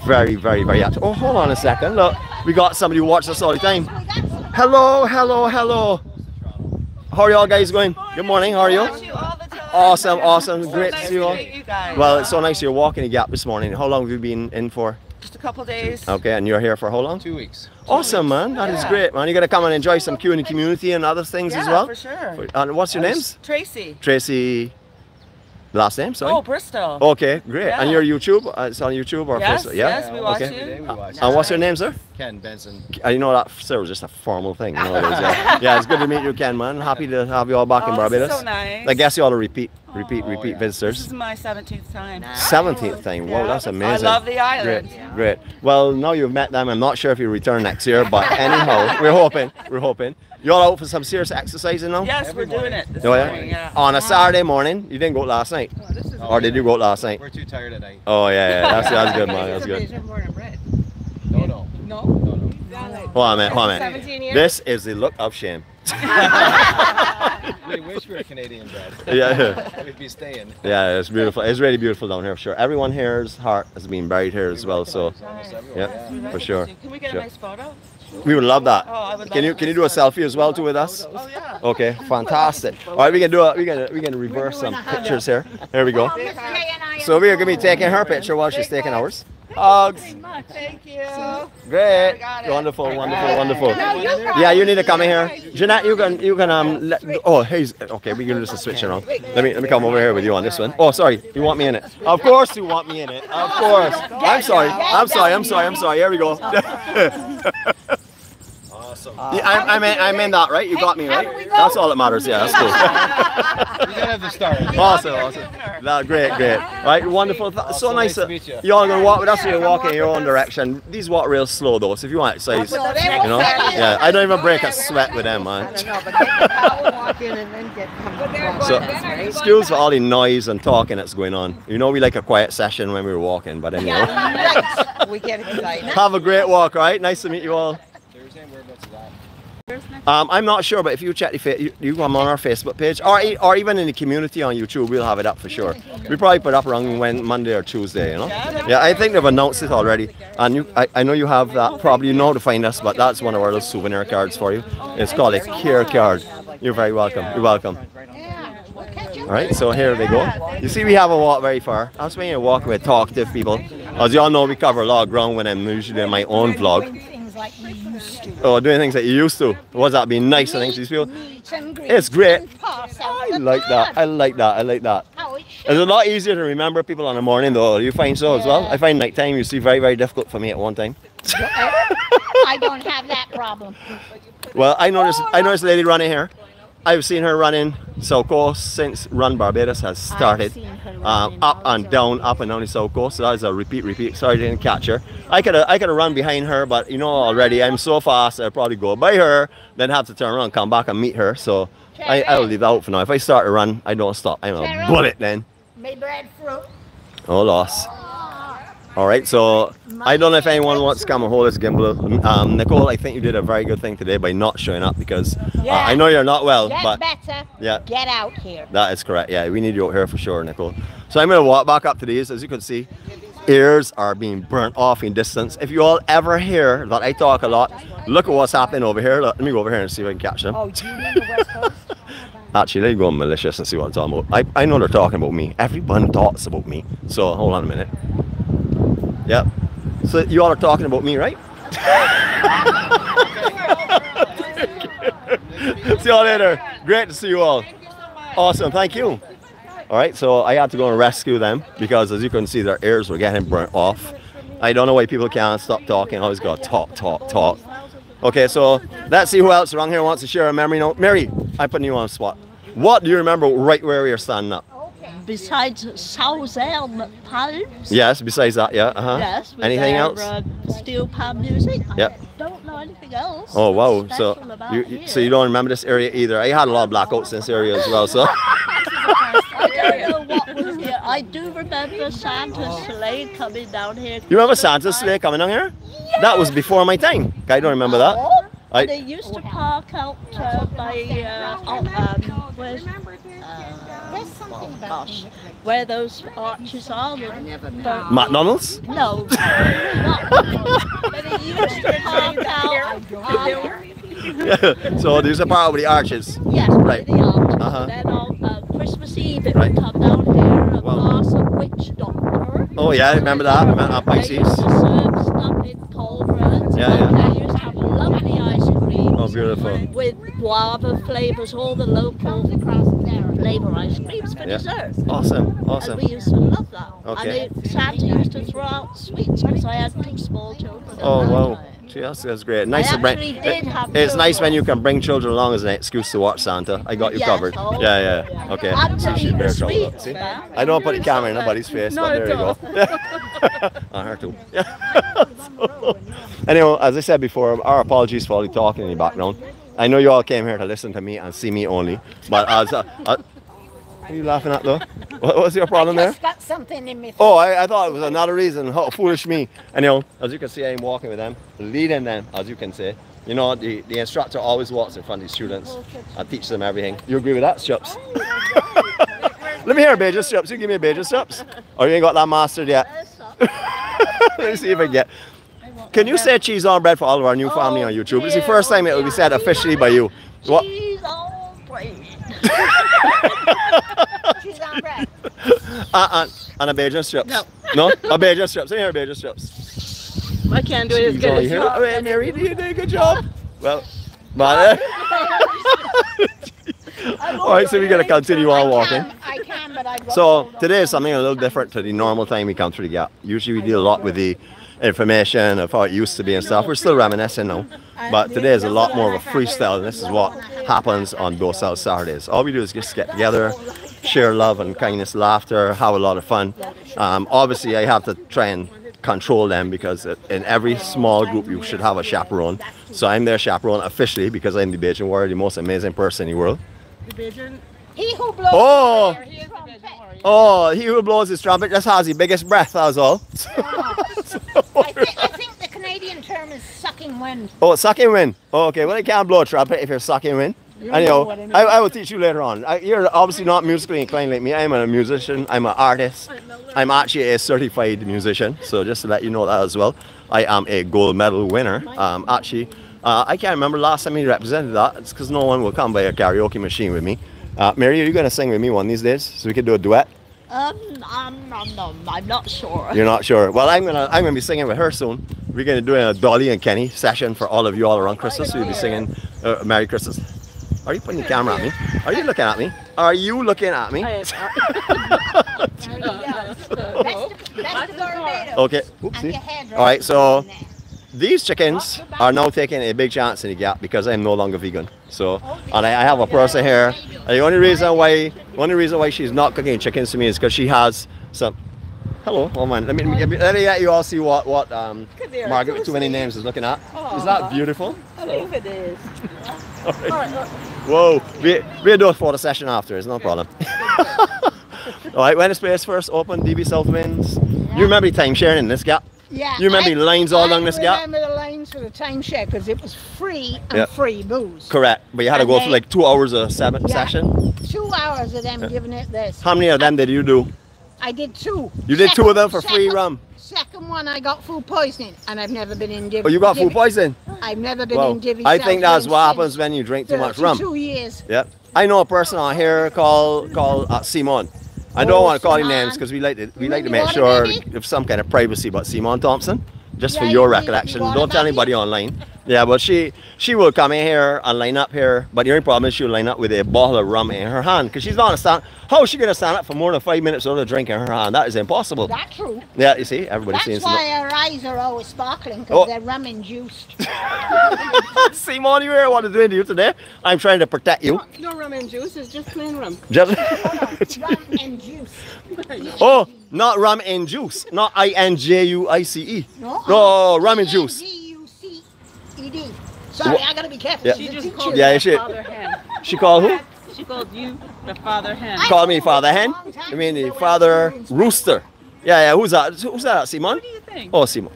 very active. Oh, hold on a second. Look, we got somebody who watches us all the time. Hello, hello, hello. How are y'all guys going? Good morning. How are you? Awesome, awesome. Great to see you all. Well, it's so nice you're walking the Gap this morning. How long have you been in for? Just a couple days. Okay, and you're here for how long? 2 weeks. Awesome, man. That is great, man. You're going to come and enjoy some Q&A community and other things as well? Yeah, for sure. And what's your name? Tracy. Tracy. Last name, sorry? Oh, Bristol. Okay, great. Yeah. And your YouTube? It's on YouTube or Facebook? Yes, yeah? We watch you. And what's your name, sir? Ken Benson. You know that, sir, was just a formal thing. You know it is, yeah, it's good to meet you, Ken, man. Happy to have you all back in Barbados. So nice. I guess you all are repeat visitors. This is my 17th time. Nice. 17th time. Wow, that's amazing. I love the island. Great, yeah. Great. Well, now you've met them. I'm not sure if you return next year, but anyhow, we're hoping. We're hoping. You all out for some serious exercising now? Yes, we're doing it this morning, yeah. On a Saturday morning? You didn't go last night? Oh, this is or did you go last night? We're too tired at night. Oh, yeah, that's good, man. That's good. No, no. No? No, no. Hold on a minute, hold on a minute. 17 years? This is the look of shame. We wish we were Canadian, Brad. Yeah. We'd be staying. Yeah, it's beautiful. It's really beautiful down here, for sure. Everyone here's heart has been buried here as well, so. Yeah, for sure. Can we get a nice photo? We would love that. Oh, I would love can you do a selfie as well too with us? Oh yeah. Okay, fantastic. All right, we can do a we can reverse some pictures here. There we go. So we are gonna be taking her picture while she's taking ours. Thank you. Great. Wonderful, wonderful, wonderful. Yeah, you need to come in here. Jeanette, okay, we can just switch it on. Let me come over here with you on this one. Oh, sorry, you want me in it? Of course you want me in it. Of course. I'm sorry. Here we go. Awesome. I'm in that, right? You got me, right? That's all that matters. Yeah, that's cool. You gotta have the start. Awesome, awesome. No, great. Right, wonderful. So nice. You all gonna walk with us. You walk in your own direction. These walk real slow though, so if you want exercise, you know. Yeah, I don't even break a sweat with them, man. So, excuse for all the noise and talking that's going on. You know, we like a quiet session when we were walking, but anyhow. We get excited. Have a great walk, right? Nice to meet you all. I'm not sure, but if you check you come on our Facebook page or even in the community on YouTube, we'll have it up for sure. Okay. We probably put up around Monday or Tuesday, you know. Yeah, I think they've announced it already, and I know you have that. Probably you know to find us, but that's one of our little souvenir cards for you. It's called a care card. You're very welcome. You're welcome. All right, so here they go. You see, we haven't walked very far. That's when you walk with talkative people. As you all know, we cover a lot of ground when I'm usually doing my own vlog. Like you used to. Oh, doing things that you used to. What's that? Being nice and things these people. It's great. I like that. I like that. It's a lot easier to remember people on the morning though. You find so as well? I find nighttime you see very difficult for me at one time. I don't have that problem. Well, I noticed a lady running here. I've seen her running South Coast since Run Barbados has started. Up and down the South Coast. So that is a repeat. Sorry, I didn't catch her. I could have run behind her, but you know already I'm so fast I'll probably go by her, then have to turn around, come back and meet her. So I'll leave that out for now. If I start to run, I don't stop. I'm a bullet then. My bread fruit. Oh, loss. Alright, so I don't know if anyone wants to come and hold this gimbal. Nicole, I think you did a very good thing today by not showing up because I know you're not well. Get better, get out here. That is correct, yeah, we need you out here for sure, Nicole. So I'm going to walk back up to these. As you can see, ears are being burnt off in distance. If you all ever hear that I talk a lot, look at what's happening over here. Look, let me go over here and see if I can catch them. Oh, do you mean the West Coast? Actually, let me go malicious and see what I'm talking about. I know they're talking about me. Everyone talks about me. So hold on a minute. Yep. So you all are talking about me, right? See you all later. Great to see you all. Thank you so much. Awesome. Thank you. All right. So I had to go and rescue them because, as you can see, their ears were getting burnt off. I don't know why people can't stop talking. Always got to talk. Okay. So let's see who else around here wants to share a memory. Mary, I'm putting you on the spot. What do you remember right where we are standing up? Okay. besides Southern Palms. Yes, besides that, yeah. Uh-huh. Yes. Anything else? Steel Palm music. Yeah. Don't know anything else. Oh wow! So you don't remember this area either? I had a lot of blackouts in this area as well. So I don't know what was here. I do remember Santa's sleigh coming down here. You remember Santa's sleigh coming down here? Yeah. That was before my time. I don't remember that. Oh, they used to park out by oh gosh, where those arches are. McDonald's? No. But they used to park out. So there's a part with the arches. Yes, right. The arches. Uh-huh. Then on Christmas Eve, it would come down here and pass a Witch Doctor. Oh yeah, I remember that. I remember that Pisces. They used to serve stuff in cauldrons. Yeah, yeah. They used to have lovely ice cream. Oh, beautiful. With guava flavors, all the local flavour ice creams for dessert. Awesome, awesome. And we used to love that. Okay. And Santa used to throw out sweets because I had two small children. Oh, wow. Gee, that's great. Nice to bring. It's nice when you can bring children along as an excuse to watch Santa. I got you covered. Oh, yeah, yeah, yeah. Okay. See? I don't put a camera in nobody's face, but there you go. I heard too. Yeah. So, anyway, as I said before, our apologies for all the talking in the background. I know you all came here to listen to me and see me only, but as what are you laughing at though? What's your problem there? I just got something in me. Oh, I thought it was another reason. How foolish me. Anyhow, as you can see, I'm walking with them, leading them, as you can see. You know, the instructor always walks in front of the students and teaches them everything. You agree with that, Shups? Let me hear a bit of Shups. You give me a bit of Shups. Or you ain't got that mastered yet. Let me see if I get. Can you say cheese on bread for all of our new family on YouTube? It's the first time it will be said officially by you. What? Cheese on bread. Cheese on bread. And a Bajan strips. No. No? A Bajan strips. I hear a Bajan strips. I can't do it as good as you. I mean, Mary, you did a good job. Well, but all right, so we're going to continue on walking. I can, but I'd so today is something a little different to the normal time we come through the gap. Usually we deal a lot with the information of how it used to be and stuff. We're still reminiscing now, but today is a lot more of a freestyle, and this is what happens on Docile Saturdays. All we do is just get together, share love and kindness, laughter, have a lot of fun. Obviously I have to try and control them because in every small group you should have a chaperone. So I'm their chaperone officially because I'm the Bajan warrior, the most amazing person in the world. He who blows he who blows his trumpet just has the biggest breath, that's all. I think the Canadian term is sucking wind. Oh, sucking wind. Oh, okay, well, you can't blow a trumpet if you're sucking wind. I will teach you later on. You're obviously not musically inclined like me. I'm a musician. I'm an artist. I'm actually a certified musician. So just to let you know that as well, I am a gold medal winner. Actually, I can't remember last time I represented that. It's because no one will come by a karaoke machine with me. Mary, are you going to sing with me one of these days so we can do a duet? I'm not sure. You're not sure. Well, I'm gonna be singing with her soon. We're gonna do a Dolly and Kenny session for all of you all around Christmas. We'll be singing Merry Christmas. Are you putting the camera at me? Are you looking at me? Are you looking at me? Okay. Oopsie. All right. So these chickens are now taking a big chance in the gap because I'm no longer vegan. So, and I have a person here. And the only reason why she's not cooking chickens to me is because she has some. Hello, oh man. Let me let you all see what Margaret with too many names is looking at. Aww. Is that beautiful? I believe it is. All right. All right, whoa, we'll do a photo session after. It's no problem. All right, when the space first opened, DB South Winds. Yeah. You remember the time sharing in this gap? Yeah. You remember the lines all along this gap? I remember the lines for the timeshare because it was free and free booze. Correct. But you had to go for like 2 hours a session? 2 hours of them giving it this. How many of them did you do? I did two. You did two of them for free rum? Second one I got food poisoning and I've never been in Divvy. Oh, you got food poisoning? I've never been in Divvy. I think that's what happens when you drink too much rum. 2 years. Yep. I know a person on here called Simon. I don't want to call him names because we like to make sure of some kind of privacy, but Simon Thompson, just for your recollection, don't tell anybody online. Yeah, but she will come in here and line up here, but the only problem is she'll line up with a bottle of rum in her hand, because she's not gonna stand. How is she gonna stand up for more than 5 minutes with a drink in her hand? That is impossible. That's true. Yeah, you see, everybody's seeing something. That's why her eyes are always sparkling, because they're rum induced. Simone, you hear what I'm doing to you today? I'm trying to protect you. No rum and juice, it's just plain rum. Just rum and juice. Oh, not rum and juice, not I-N-J-U-I-C-E. No, no, rum and juice. ED. Sorry, I gotta be careful. Yeah. She just called you Father Hen. She called who? She called you the Father Hen. Called me Father Hen? I mean the Father Rooster. Yeah, yeah, who's that? Who's that, Simon? What do you think? Oh, Simon.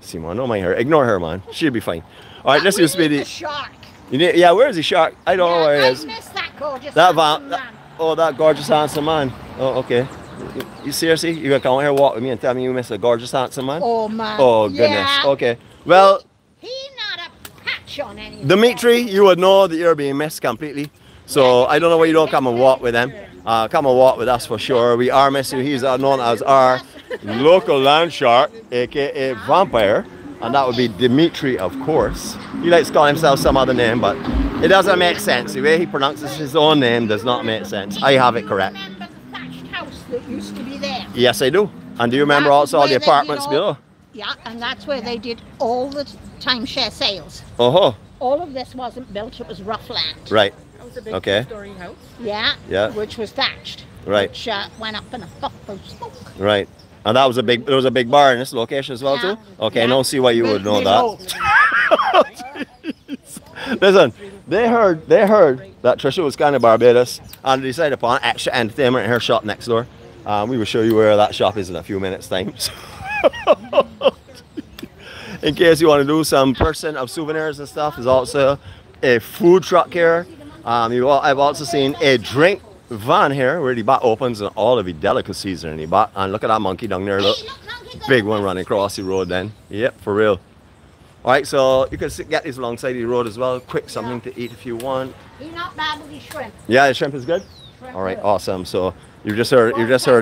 Simon, don't mind her. Ignore her, man. She'll be fine. All right, let's just be the shark. You need, yeah, where is the shark? I don't know where it is. I miss that gorgeous handsome man. Oh, that gorgeous handsome man. Oh, okay. You seriously? You gonna come out here walk with me and tell me you miss a gorgeous handsome man? Oh, man. Oh, goodness. Yeah. Okay. Well. Dimitri, you would know that you're being missed completely. So I don't know why you don't come and walk with them. Come and walk with us for sure. We are missing you. He's known as our local land shark, aka vampire, and that would be Dimitri, of course. He likes to call himself some other name, but it doesn't make sense. The way he pronounces his own name does not make sense. I have it correct. Remember the thatched house that used to be there? Yes, I do. And do you remember also all the apartments below? Yeah, and that's where they did all the timeshare sales. Oh-ho. All of this wasn't built, it was rough land. Right. That was a big two-story house. Yeah, yeah, which was thatched. Right. Which went up in a puff of smoke. Right. And that was a big, there was a big bar in this location as well too? Okay, I don't see why you would know that. Listen, they heard that Trisha was kind of Barbados and decided upon extra entertainment in her shop next door. We will show you where that shop is in a few minutes time. In case you want to do some person of souvenirs and stuff, there's also a food truck here. I've also seen a drink van here where the bat opens and all of the delicacies are in the bat. And look at that monkey down there, look. Big one running across the road then. Yep, for real. All right, so you can get these alongside the road as well. Quick, something to eat if you want. You're not bad with the shrimp. Yeah, the shrimp is good? All right, awesome. So you've just heard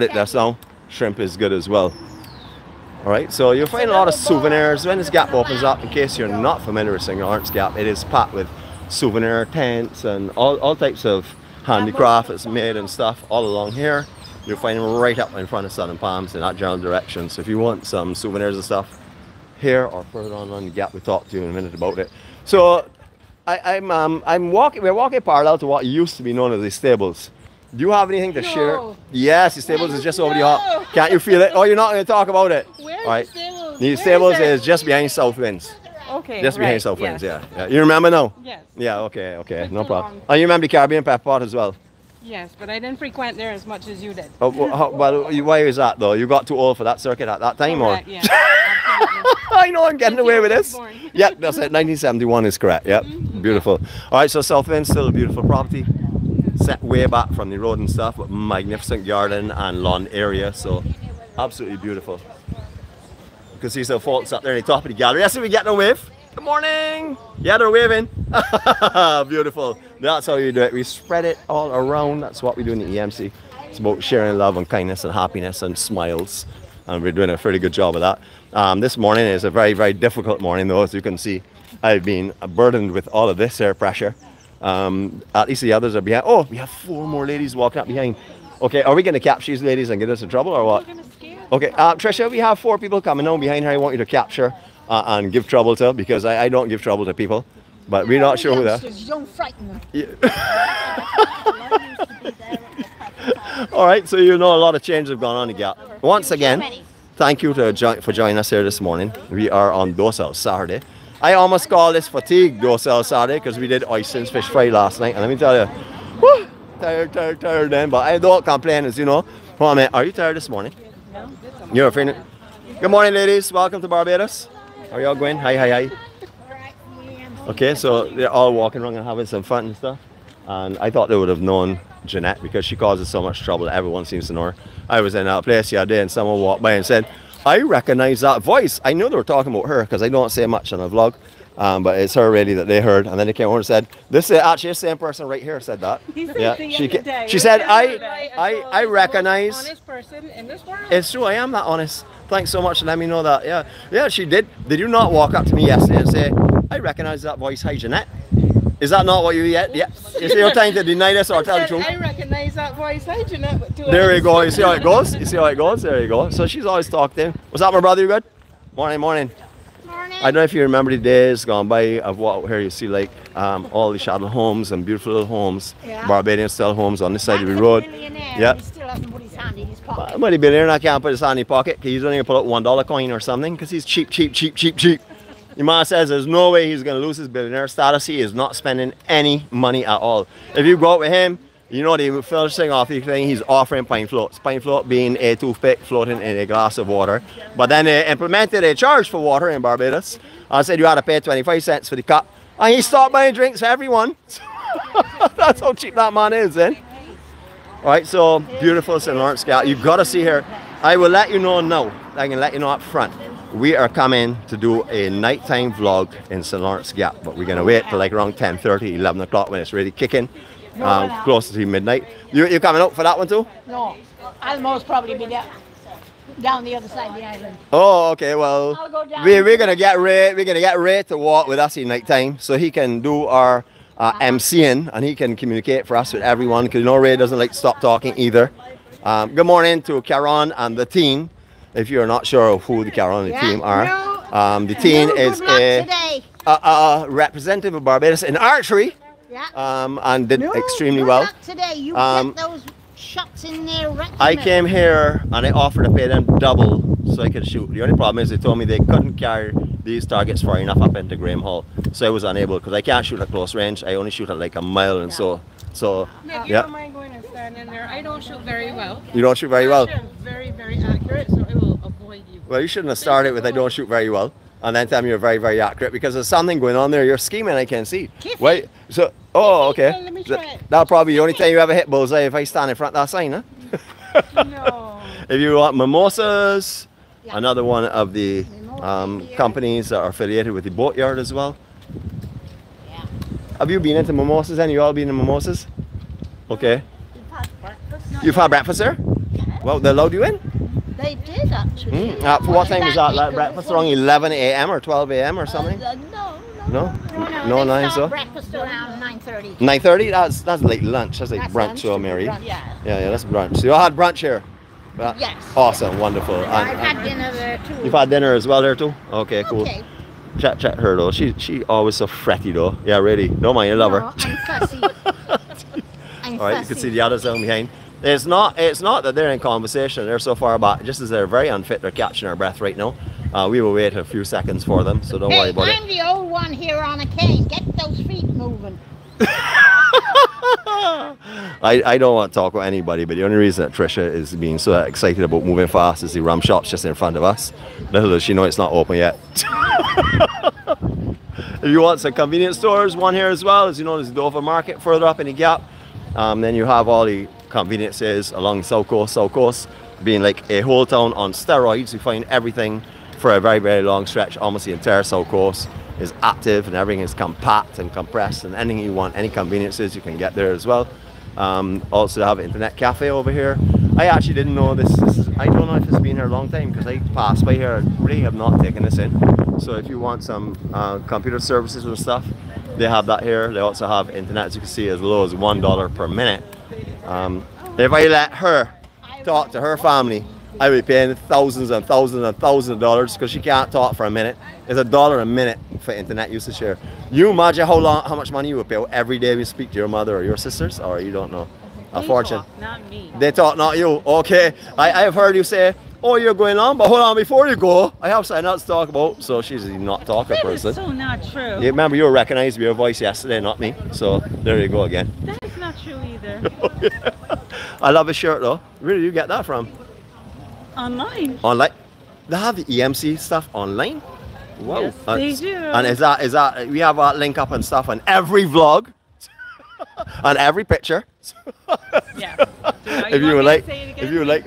it there, so shrimp is good as well. Alright, so you'll find a lot of souvenirs. When this gap opens up, in case you're not familiar with St. Lawrence Gap, it is packed with souvenir tents and all types of handicraft that's made and stuff all along here. You'll find them right up in front of Southern Palms in that general direction. So if you want some souvenirs and stuff here or further on the gap, we'll talk to you in a minute about it. So we're walking parallel to what used to be known as the stables. Do you have anything to share? Yes, the stables is just over the hop. Can't you feel it? Oh, you're not going to talk about it. All right. The stables is just behind South Winds. Okay. Just behind South Winds, yeah. You remember now? Yes. Yeah, okay, okay. No problem. Oh, you remember the Caribbean Pepper Pot as well? Yes, but I didn't frequent there as much as you did. Oh, well, why is that though? You got too old for that circuit at that time, or? Yeah. I know I'm getting away with this. Yeah, that's it. 1971 is correct. Yeah, beautiful. All right, so South Winds still a beautiful property. Set way back from the road and stuff, but magnificent garden and lawn area, so absolutely beautiful. You can see some folks up there in the top of the gallery. Yes, we get a wave. Good morning. Yeah, they're waving. Beautiful. That's how you do it. We spread it all around. That's what we do in the EMC. It's about sharing love and kindness and happiness and smiles, and we're doing a pretty good job of that. This morning is a very, very difficult morning though. As you can see, I've been burdened with all of this air pressure. At least the others are behind. Oh, we have four more ladies walking up behind. Okay, are we going to capture these ladies and get us in trouble or what? Okay, Trisha, we have four people coming on behind her. I want you to capture and give trouble to, because I don't give trouble to people. But we're not sure who that is. Don't frighten them. Yeah. All right, so you know a lot of changes have gone on in the gap. Once again, thank you for joining us here this morning. We are on Docile Saturday. I almost call this fatigue Docile Saturday because we did Oystins Fish Fry last night, and let me tell you, whew, tired then, but I don't complain, as you know. Oh, man, are you tired this morning? No. You're afraid? Good morning, ladies. Welcome to Barbados. How are y'all going? Hi. Okay, so they're all walking around and having some fun and stuff, and I thought they would have known Jeanette because she causes so much trouble. Everyone seems to know her. I was in that place the other day, and someone walked by and said, I recognize that voice. I knew they were talking about her because I don't say much on a vlog, but it's her really that they heard. And then they came over and said, this is actually the same person right here said that. Yeah, she said, I recognize. Honest person in this world. It's true, I am that honest. Thanks so much for letting me know that. Yeah, yeah, she did. Did you not walk up to me yesterday and say, I recognize that voice, hi Jeanette? Is that not what you get? Yeah. You see, you're trying to deny this or tell the truth. I recognize that voice, hi Jeanette. There you go. You see how it goes? You see how it goes? There you go. So she's always talked to him. What's up, my brother? You good? Morning, morning. Morning. I don't know if you remember the days gone by of what here you see, like all the shadow homes and beautiful little homes, yeah. Barbadian style homes on this side of the road. Yeah. But he's billionaire and I can't put his hand in his pocket because he's only going to pull out $1 coin or something because he's cheap, cheap, cheap, cheap, cheap. Your man says there's no way he's going to lose his billionaire status. He is not spending any money at all. If you go out with him, you know the first thing off the thing, he's offering pine floats. Pine float being a toothpick floating in a glass of water. But then they implemented a charge for water in Barbados. I said you had to pay 25 cents for the cup. And he stopped buying drinks for everyone. That's how cheap that man is then. All right, so beautiful St. Lawrence Gap. You've got to see here. I will let you know now. I can let you know up front. We are coming to do a nighttime vlog in St. Lawrence Gap, but we're going to wait till like around 10:30, 11 o'clock when it's really kicking, close to midnight. You coming out for that one too? No, I'll most probably be there. Down the other side of the island. Oh, okay. Well, I'll go down. We're gonna get Ray. We're gonna get Ray to walk with us in nighttime, so he can do our MCing and he can communicate for us with everyone because you know Ray doesn't like to stop talking either. Good morning to Karen and the team. If you're not sure of who the Karen and the team are, the team is a representative of Barbados in archery. Yeah. And did extremely well. Today you get those shots in there. I came here and I offered to pay them double so I could shoot. The only problem is they told me they couldn't carry these targets far enough up into Graham Hall, so I was unable because I can't shoot at close range. I only shoot at like a mile and so. Meg, you don't mind going and standing in there. I don't shoot very well. You don't shoot very well. I'm very, very accurate, so I will avoid you. Well, you shouldn't have started with I don't shoot very well, and then tell me you're very, very accurate because there's something going on there. You're scheming. I can see. Kiffy. Wait. So. Oh, okay. Let me try it. That'll probably be the only time you ever hit bullseye if I stand in front of that sign, huh? No. If you want Mimosas, another one of the companies that are affiliated with the Boatyard as well. Yeah. Have you been into Mimosas? Any of you all been to Mimosas? Okay. You've had breakfast, sir? Yeah. Well, they allowed you in? They did, actually. Mm. For what time was that? Like breakfast around 11 a.m. or 12 a.m. or something? No, they start breakfast around 9:30. 9:30? That's like lunch. That's like brunch, so Mary. Brunch. Yeah. Yeah, that's brunch. So you all had brunch here? Yes. Awesome, wonderful. I've had dinner there too. You've had dinner as well there too? Okay, cool. Okay. Chat her though. She always so fretty though. Yeah, really. Don't mind, you love her. I'm fussy. I'm all right, fussy. You can see the others down behind. It's not that they're in conversation, they're so far back, just as they're very unfit, they're catching their breath right now. We will wait a few seconds for them, so don't worry about it. I'm the old one here on a cane. Get those feet moving. I don't want to talk about anybody, but the only reason that Tricia is being so excited about moving fast is the rum shop's just in front of us. Little does she know it's not open yet. If you want some convenience stores, one here as well, as you know, there's the Dover Market further up in the Gap. Then you have all the conveniences along South Coast being like a whole town on steroids. You find everything for a very, very long stretch. Almost the entire South Coast is active and everything is compact and compressed, and anything you want, any conveniences you can get there as well. Also have an internet cafe over here. I actually didn't know this is, I don't know if it's been here a long time because I passed by here and really have not taken this in. So if you want some computer services and stuff, they have that here. They also have internet, as you can see, as low as $1 per minute. If I let her talk to her family, I would be paying thousands and thousands and thousands of dollars because she can't talk for a minute. It's $1 a minute for internet usage here. You imagine how much money you would pay every day we speak to your mother or your sisters, or you don't know. A fortune. Talk, not me. They talk, not you. Okay. I have heard you say, oh, you're going on, but hold on, before you go, I have something else to talk about. So she's a not talker person. That's so not true. You remember, you were recognized by your voice yesterday, not me. So there you go again. That is not true either. I love his shirt though. Where did you get that from? Online. Online. They have the EMC stuff online. Wow. Yes, they do. And is that we have our link up and stuff on every vlog, on every picture. Yeah. If you would like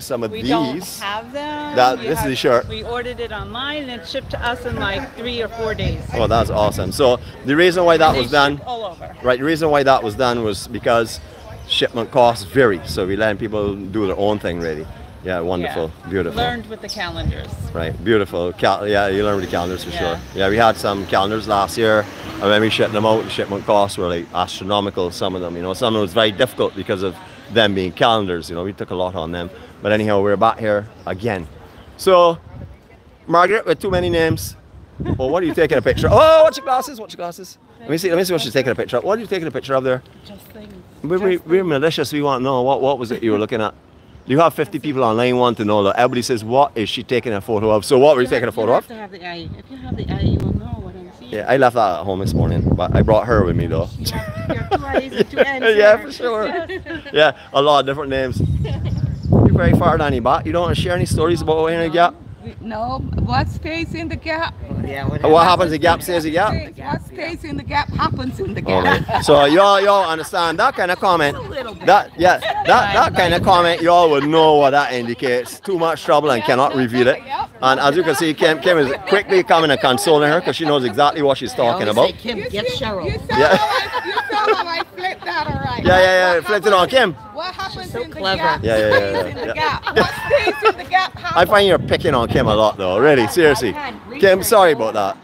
some of these, we don't have them. This is the shirt. We ordered it online and it shipped to us in like 3 or 4 days. Oh, that's awesome. So the reason why that was done, all over. Right? The reason why that was done was because shipment costs vary. So we let people do their own thing really. Yeah, wonderful, beautiful. Learned with the calendars. Right, beautiful. Yeah, you learn with the calendars for sure. Yeah, we had some calendars last year. I remember shipping them out, and shipment costs were like astronomical, some of them, you know. Some of them was very difficult because of them being calendars, you know. We took a lot on them. But anyhow, we're back here again. So, Margaret, with too many names. Well, what are you taking a picture of? Oh, watch your glasses, watch your glasses. Let me see what she's taking a picture of. What are you taking a picture of there? Just things. We're malicious, we want to know. What was it you were looking at? You have 50 people online want to know that. Everybody says, what is she taking a photo of? So what were you taking a photo of? You have to have the eye. If you have the eye, you will know what I'm seeing. Yeah, I left that at home this morning, but I brought her with me though. You have two eyes and two ends. Yeah, for sure. Yeah, a lot of different names. You're very far down your back. You don't want to share any stories about what in the gap? No, what stays in the gap? Yeah, what happens in the gap stays in the gap? What stays in the gap happens in the gap. Right. So y'all understand that kind of comment. Just a little bit. That kind of comment, y'all would know what that indicates. Too much trouble and cannot reveal it. And as you can see, Kim is quickly coming and consoling her because she knows exactly what she's talking about. Kim, get Cheryl. You saw how I flipped that, all right? Yeah. Flipped it on Kim. What happens in the gap? What stays in the gap happens. I find you're picking on Kim a lot though, really, seriously. Kim, sorry about that.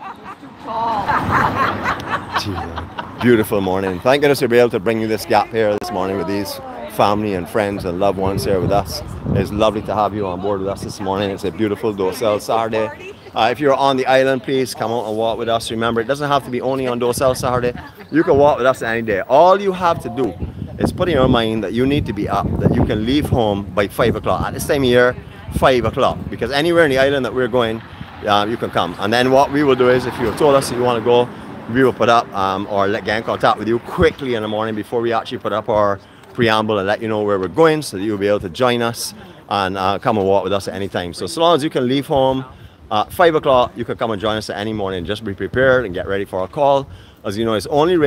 Beautiful morning. Thank goodness we'll be able to bring you this gap here this morning with these family and friends and loved ones here with us. It's lovely to have you on board with us this morning. It's a beautiful Docile Saturday. If you're on the island, please come out and walk with us. Remember, it doesn't have to be only on Docile Saturday. You can walk with us any day. All you have to do is put in your mind that you need to be up, that you can leave home by 5 o'clock. At this time of year, 5 o'clock, because anywhere in the island that we're going, you can come. And then what we will do is, if you have told us that you want to go, we will put up or get in contact with you quickly in the morning before we actually put up our preamble and let you know where we're going, so that you'll be able to join us and come and walk with us at any time. So long as you can leave home at 5 o'clock, you can come and join us at any morning. Just be prepared and get ready for a call. As you know, it's only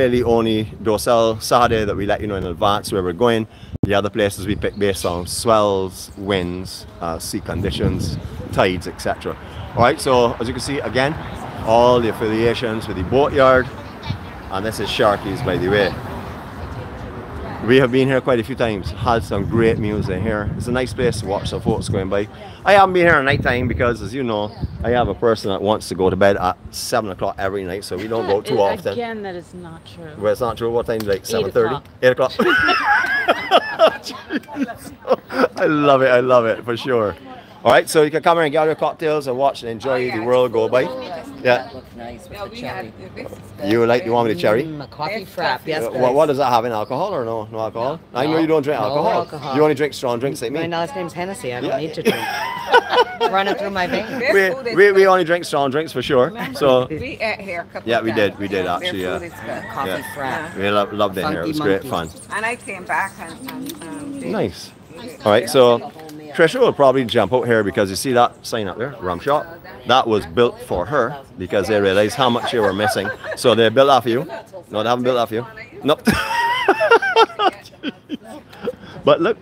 Docile Saturday that we let you know in advance where we're going. The other places we pick based on swells, winds, sea conditions, tides, etc. All right, so as you can see again, all the affiliations with the Boatyard, and this is Sharkies, by the way. We have been here quite a few times, had some great meals in here. It's a nice place to watch some folks going by. I haven't been here at night time because, as you know, I have a person that wants to go to bed at 7 o'clock every night, so we don't go too often. Again, that is not true. Well, it's not true. What time is it? Like 7:30? 8 o'clock? I love it for sure. All right, so you can come here and get your cocktails and watch and enjoy the world go by. Yeah. Nice with the cherry. You like the one with the cherry? A coffee frap, yes. What does that have in alcohol or no? No alcohol? No. I know you don't drink alcohol. You only drink strong drinks like me. My last name's Hennessy. I don't need to drink. Running through my veins. We only drink strong drinks for sure. So we ate here a couple times. Yeah, we did actually. Coffee frap. We loved it here. It was great fun. And I came back and nice. All right, so Trisha will probably jump out here because you see that sign up there, Rum Shop. That was built for her because they realized how much you were missing. So they built that for you. No, they haven't built that for you. Nope. But look,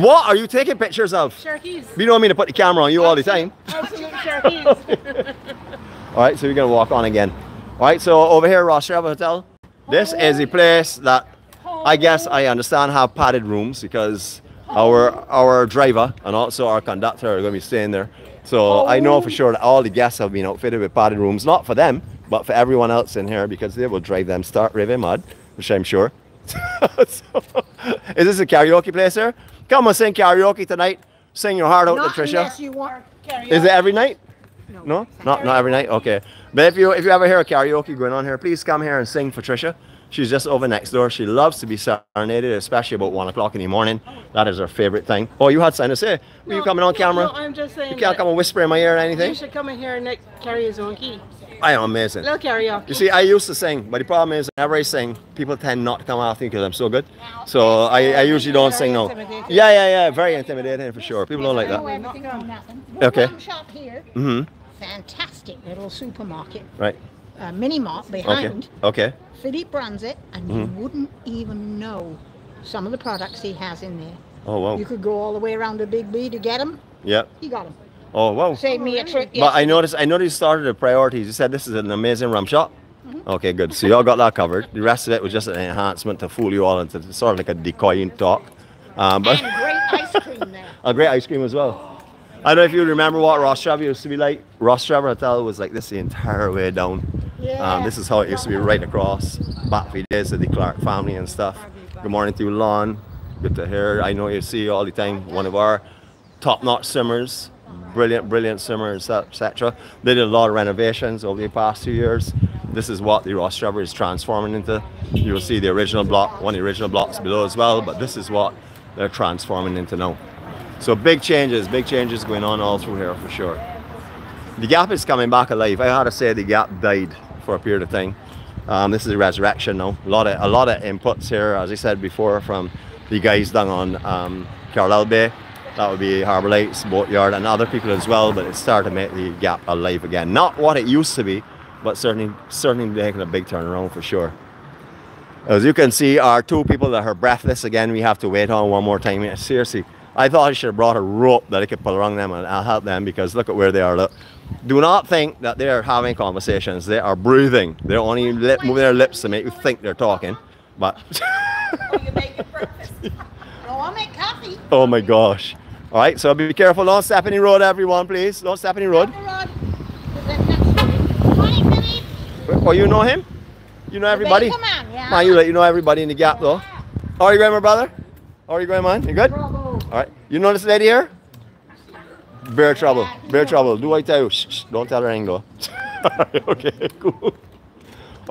what are you taking pictures of? Sharkies. You don't mean to put the camera on you all the time. Absolute sharkies. All right, so we're going to walk on again. All right, so over here, Rostrevor Hotel. This is the place that I guess I understand have padded rooms because our driver and also our conductor are going to be staying there. So I know for sure that all the guests have been outfitted with padded rooms, not for them, but for everyone else in here, because they will drive them stark raving mad, which I'm sure. So, is this a karaoke place here? Come and sing karaoke tonight. Sing your heart out to Trisha. You want karaoke. Is it every night? No? Not every night? Okay. But if you ever hear a karaoke going on here, please come here and sing for Trisha. She's just over next door. She loves to be serenaded, especially about 1 o'clock in the morning. That is her favorite thing. Oh, you had something to say? Were you coming on camera? No, I'm just saying. You can't come and whisper in my ear or anything? You should come in here and carry his own key. I am amazing. Little karaoke. You see, I used to sing, but the problem is, whenever I sing, people tend not to come after me because I'm so good. So I usually don't sing now. Yeah. Very intimidating for sure. People don't like that. Okay. Shop here. Fantastic little supermarket. Right. Mini mart behind. Okay. Philippe runs it, and you wouldn't even know some of the products he has in there. Oh, wow. You could go all the way around the Big B to get them. Yep. He got them. Oh, wow. Saved me a trip. Yes. But I noticed you started the priorities. You said this is an amazing rum shop. Okay, good. So y'all got that covered. The rest of it was just an enhancement to fool you all into sort of like a decoy talk. But and great ice cream there. A great ice cream as well. I don't know if you remember what Rostrevor used to be like. Rostrevor Hotel was like this the entire way down. Yeah. This is how it used to be right across. Back for days of the Clark family and stuff. Good morning to you, Lon. Good to hear. I know you see all the time. One of our top-notch swimmers. Brilliant, brilliant swimmers, etc. They did a lot of renovations over the past 2 years. This is what the Rostrevor is transforming into. You'll see the original block, one of the original blocks below as well, but this is what they're transforming into now. So big changes going on all through here for sure. The Gap is coming back alive. I had to say the Gap died for a period of time. This is a resurrection now. A lot of inputs here, as I said before, from the guys down on Carlisle Bay. That would be Harbour Lights, Boatyard, and other people as well, but it's starting to make the Gap alive again. Not what it used to be, but certainly making a big turnaround for sure. As you can see, our two people that are breathless again, we have to wait on one more time. Yeah, seriously, I thought I should have brought a rope that I could pull around them and I'll help them, because look at where they are. Look. Do not think that they are having conversations. They are breathing. They're only moving their lips to make you think they're talking, but... Oh, you're making breakfast. No, I'll make coffee. Oh my gosh. All right, so be careful. Don't step in the road, everyone, please. Don't step in the road. Oh, you know him? You know everybody? Come on, yeah. Man, you know everybody in the Gap, though. How are you going, my brother? How are you going, man? You good? Trouble. All right. You know this lady here? Bear trouble. Bear trouble. Do I tell you? Shh, shh. Don't tell her anything, though. Okay, cool.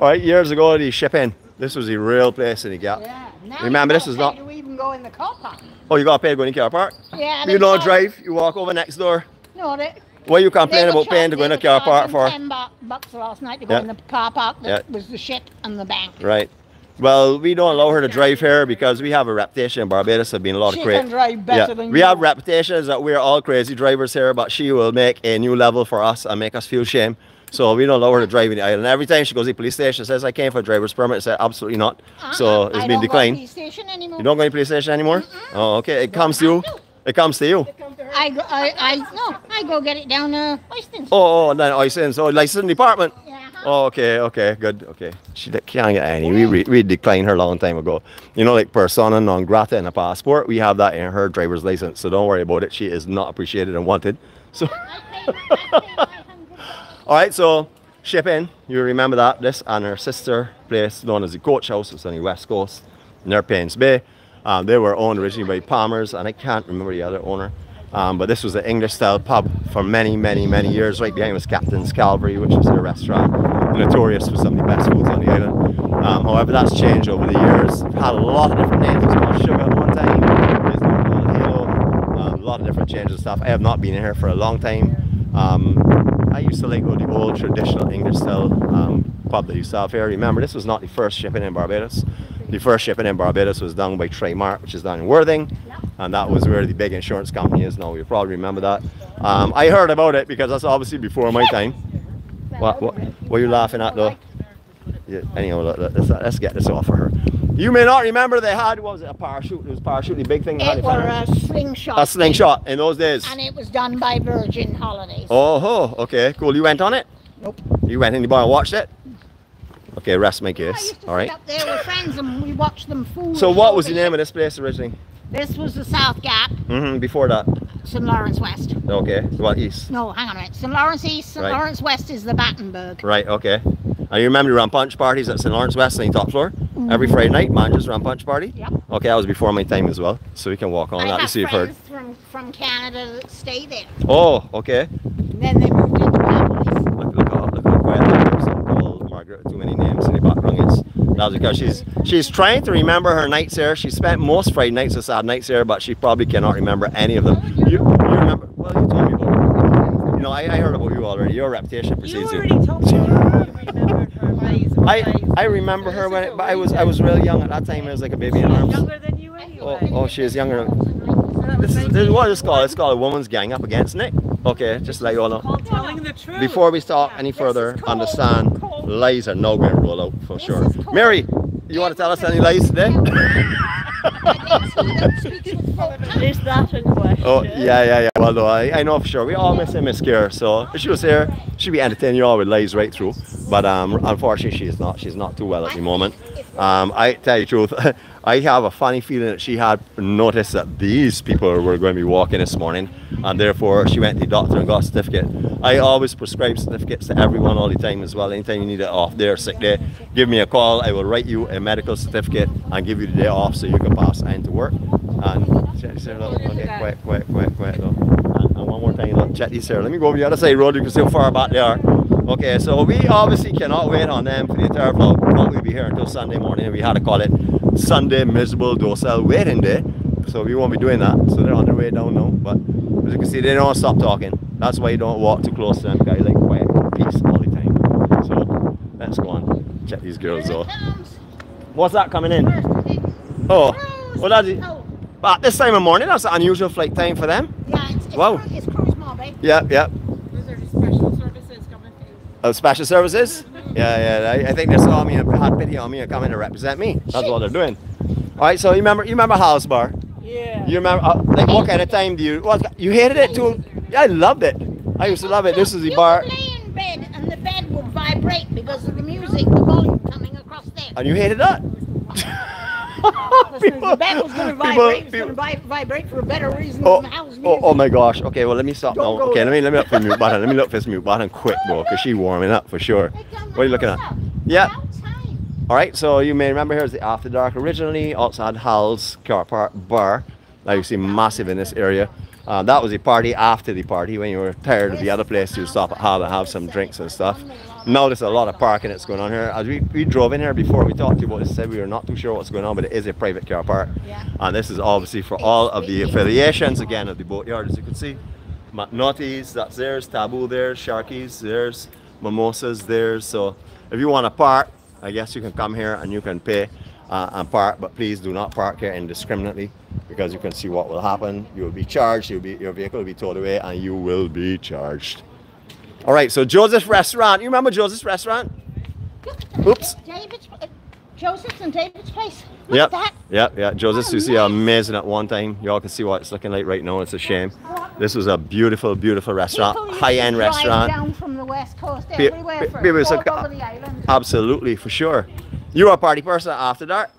All right, years ago, the shipping. This was the real place in the Gap. Yeah. Now remember, this is not... You even go in the car park. Oh, you got to pay to go in the car park? Yeah. You don't drive, you walk over next door. No, they... What are you complaining about paying to go in the car park for? $10 last night to go in the car park that was the shit and the bank. Right. Well, we don't allow her to drive here because we have a reputation in Barbados of being a lot of crazy. She can drive better than you. We have reputations that we're all crazy drivers here, but she will make a new level for us and make us feel shame. So we don't allow her to drive in the island. Every time she goes to the police station, says, I came for a driver's permit. I said, absolutely not. So it's been declined. I don't go to the police station anymore. You don't go to the police station anymore? Oh, okay. It comes to you. It comes to you. I go get it down Oystins. Oh, then Oystins. Oh, licensing department. Yeah. Oh, okay, okay, good, okay. She can't get any. We declined her a long time ago. You know, like persona non grata in a passport. We have that in her driver's license, so don't worry about it. She is not appreciated and wanted. So. All right, so shipping. You remember that this and her sister place known as the Coach House. It's on the west coast near Payne's Bay. They were owned originally by Palmers, and I can't remember the other owner. But this was an English-style pub for many, many, many years. Right behind was Captain's Calvary, which was their restaurant, notorious for some of the best foods on the island. However, that's changed over the years. We've had a lot of different names. It was called Sugar at one time. It was called Halo. A lot of different changes and stuff. I have not been here for a long time. I used to like go to the old traditional English-style pub that you saw here. Remember, this was not the first shipping in Barbados. The first shipping in Barbados was done by Traymark, which is down in Worthing, and that was where the big insurance company is now. You probably remember that. I heard about it because that's obviously before my time. What are you laughing at, though? Yeah, anyhow, let's get this off of her. You may not remember they had, what was it, a parachute? It was a parachute, the big thing. It was a slingshot. A slingshot in those days. And it was done by Virgin Holidays. Oh, okay, cool. You went on it? Nope. You went in the bar and watched it? Okay, rest my case. All right. Up there with friends and we watched them fool. So what was the name of this place originally? This was the South Gap. Mm-hmm. Before that. St. Lawrence West. Okay. What east? No, hang on a minute. St. Lawrence East. St. Lawrence West is the Battenberg. Right. Okay. And you remember you ran punch parties at St. Lawrence West on the top floor? Mm-hmm. Every Friday night, managers ran punch party. Yep. Okay, that was before my time as well. So we can walk on that. You see, you've heard. From Canada that stay there. Oh, okay. And then they moved into Cowboys. Too many names in the background. That's because she's trying to remember her nights here. She spent most Friday nights or Saturday nights here, but she probably cannot remember any of them. You remember? Well, you told me about her. You know, I heard about you already. Your reputation precedes you. You already told me. I remember her when it, but I was really young at that time. I was like a baby in arms. Younger than you anyway. Oh, she is younger. This is what it's called. It's called a woman's gang up against Nick. Okay, just let you all know. Telling the truth. Before we start any further, understand lies are now going to roll out for sure. Mary, you want to tell us any lies today? Is that a question? Oh, yeah. Well, no, I know for sure. We all miss MS Care, so if she was here, she'd be entertaining you all with lies right through. But unfortunately, she is not. She's not too well at the moment. I tell you the truth, I have a funny feeling that she had noticed that these people were going to be walking this morning, and therefore she went to the doctor and got a certificate. I always prescribe certificates to everyone all the time as well. Anytime you need it off day or sick day, give me a call. I will write you a medical certificate and give you the day off so you can pass and to work. And check this here, look. Okay, quiet though. And one more time, look, check this here. Let me go over the other side road. You can see how far back they are. Okay, so we obviously cannot wait on them for the entire vlog. But we'll be here until Sunday morning. We had to call it Sunday miserable docile waiting day. So we won't be doing that. So they're on their way down now. But as you can see, they don't stop talking. That's why you don't walk too close to them, guys. Like quiet peace all the time. So let's go on. Check these girls out. What's that coming in? Oh, well, that's it. But this time of morning, that's an unusual flight time for them. Yeah, it's wow. It's cruise mob, right? Yeah, yeah. Those are just special services coming through. Oh, special services? Yeah. I think they saw me and had pity on me and coming to represent me. That's what they're doing. All right. So you remember Hal's Bar? Yeah. You remember? Like what kind of time do you? Well, you hated it too. Yeah, I loved it. I used to love it. This is the bar. You would lay in bed and the bed would vibrate because of the music, the volume coming across there. And you hated that. The bed was going to vibrate for a better reason than the house music. Oh my gosh. Okay, well, let me stop now. Okay, let me look for the mute button. Let me look for this mute button quick, bro, because she's warming up for sure. What are you looking at? Yeah. All right, so you may remember here's the After Dark originally, outside Hal's Car Park Bar. Now you see massive in this area. That was the party after the party when you were tired of the other place. You stop at Hal and have some drinks and stuff. Now there's a lot of parking that's going on here. As we drove in here before, we talked to you about this. Said we were not too sure what's going on, but it is a private car park. Yeah. And this is obviously for all of the affiliations again of the Boatyard, as you can see. McNaughties, that's theirs. Taboo there. Sharkies, theirs. Mimosas, theirs. So if you want to park, I guess you can come here and you can pay and park, but please do not park here indiscriminately, because you can see what will happen. You will be charged, your vehicle will be towed away, and you will be charged. All right, so Joseph's Restaurant. You remember Joseph's Restaurant? Oops. Joseph's and David's place. Look at that. Yeah. Joseph's, you see, amazing at one time. Y'all can see what it's looking like right now. It's a shame. This was a beautiful, beautiful restaurant, high-end restaurant. Down from the west coast, everywhere from all over the island. Absolutely, for sure. You were a party person after dark?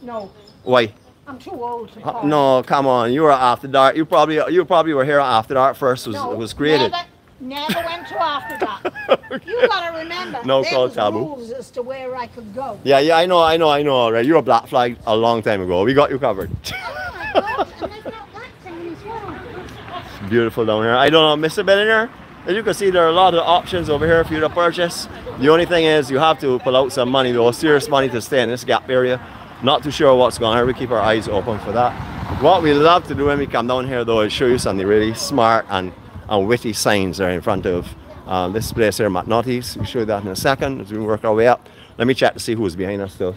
No. Why? I'm too old to call. No, come on. You were after dark. You probably were here after dark first was created. Never went to after dark. Okay. You gotta remember. No, there was Taboo rules as to where I could go. Yeah. I know. Already, you were black flagged a long time ago. We got you covered. Oh my God! And there's not that thing as well. It's beautiful down here. I don't know, Mr. Billionaire. As you can see, there are a lot of options over here for you to purchase. The only thing is, you have to pull out some money, though, serious money, to stay in this Gap area. Not too sure what's going on here. We keep our eyes open for that. What we love to do when we come down here though is show you something really smart and witty signs there in front of this place here, Mat Noddy's. We'll show you that in a second as we work our way up. Let me check to see who's behind us though.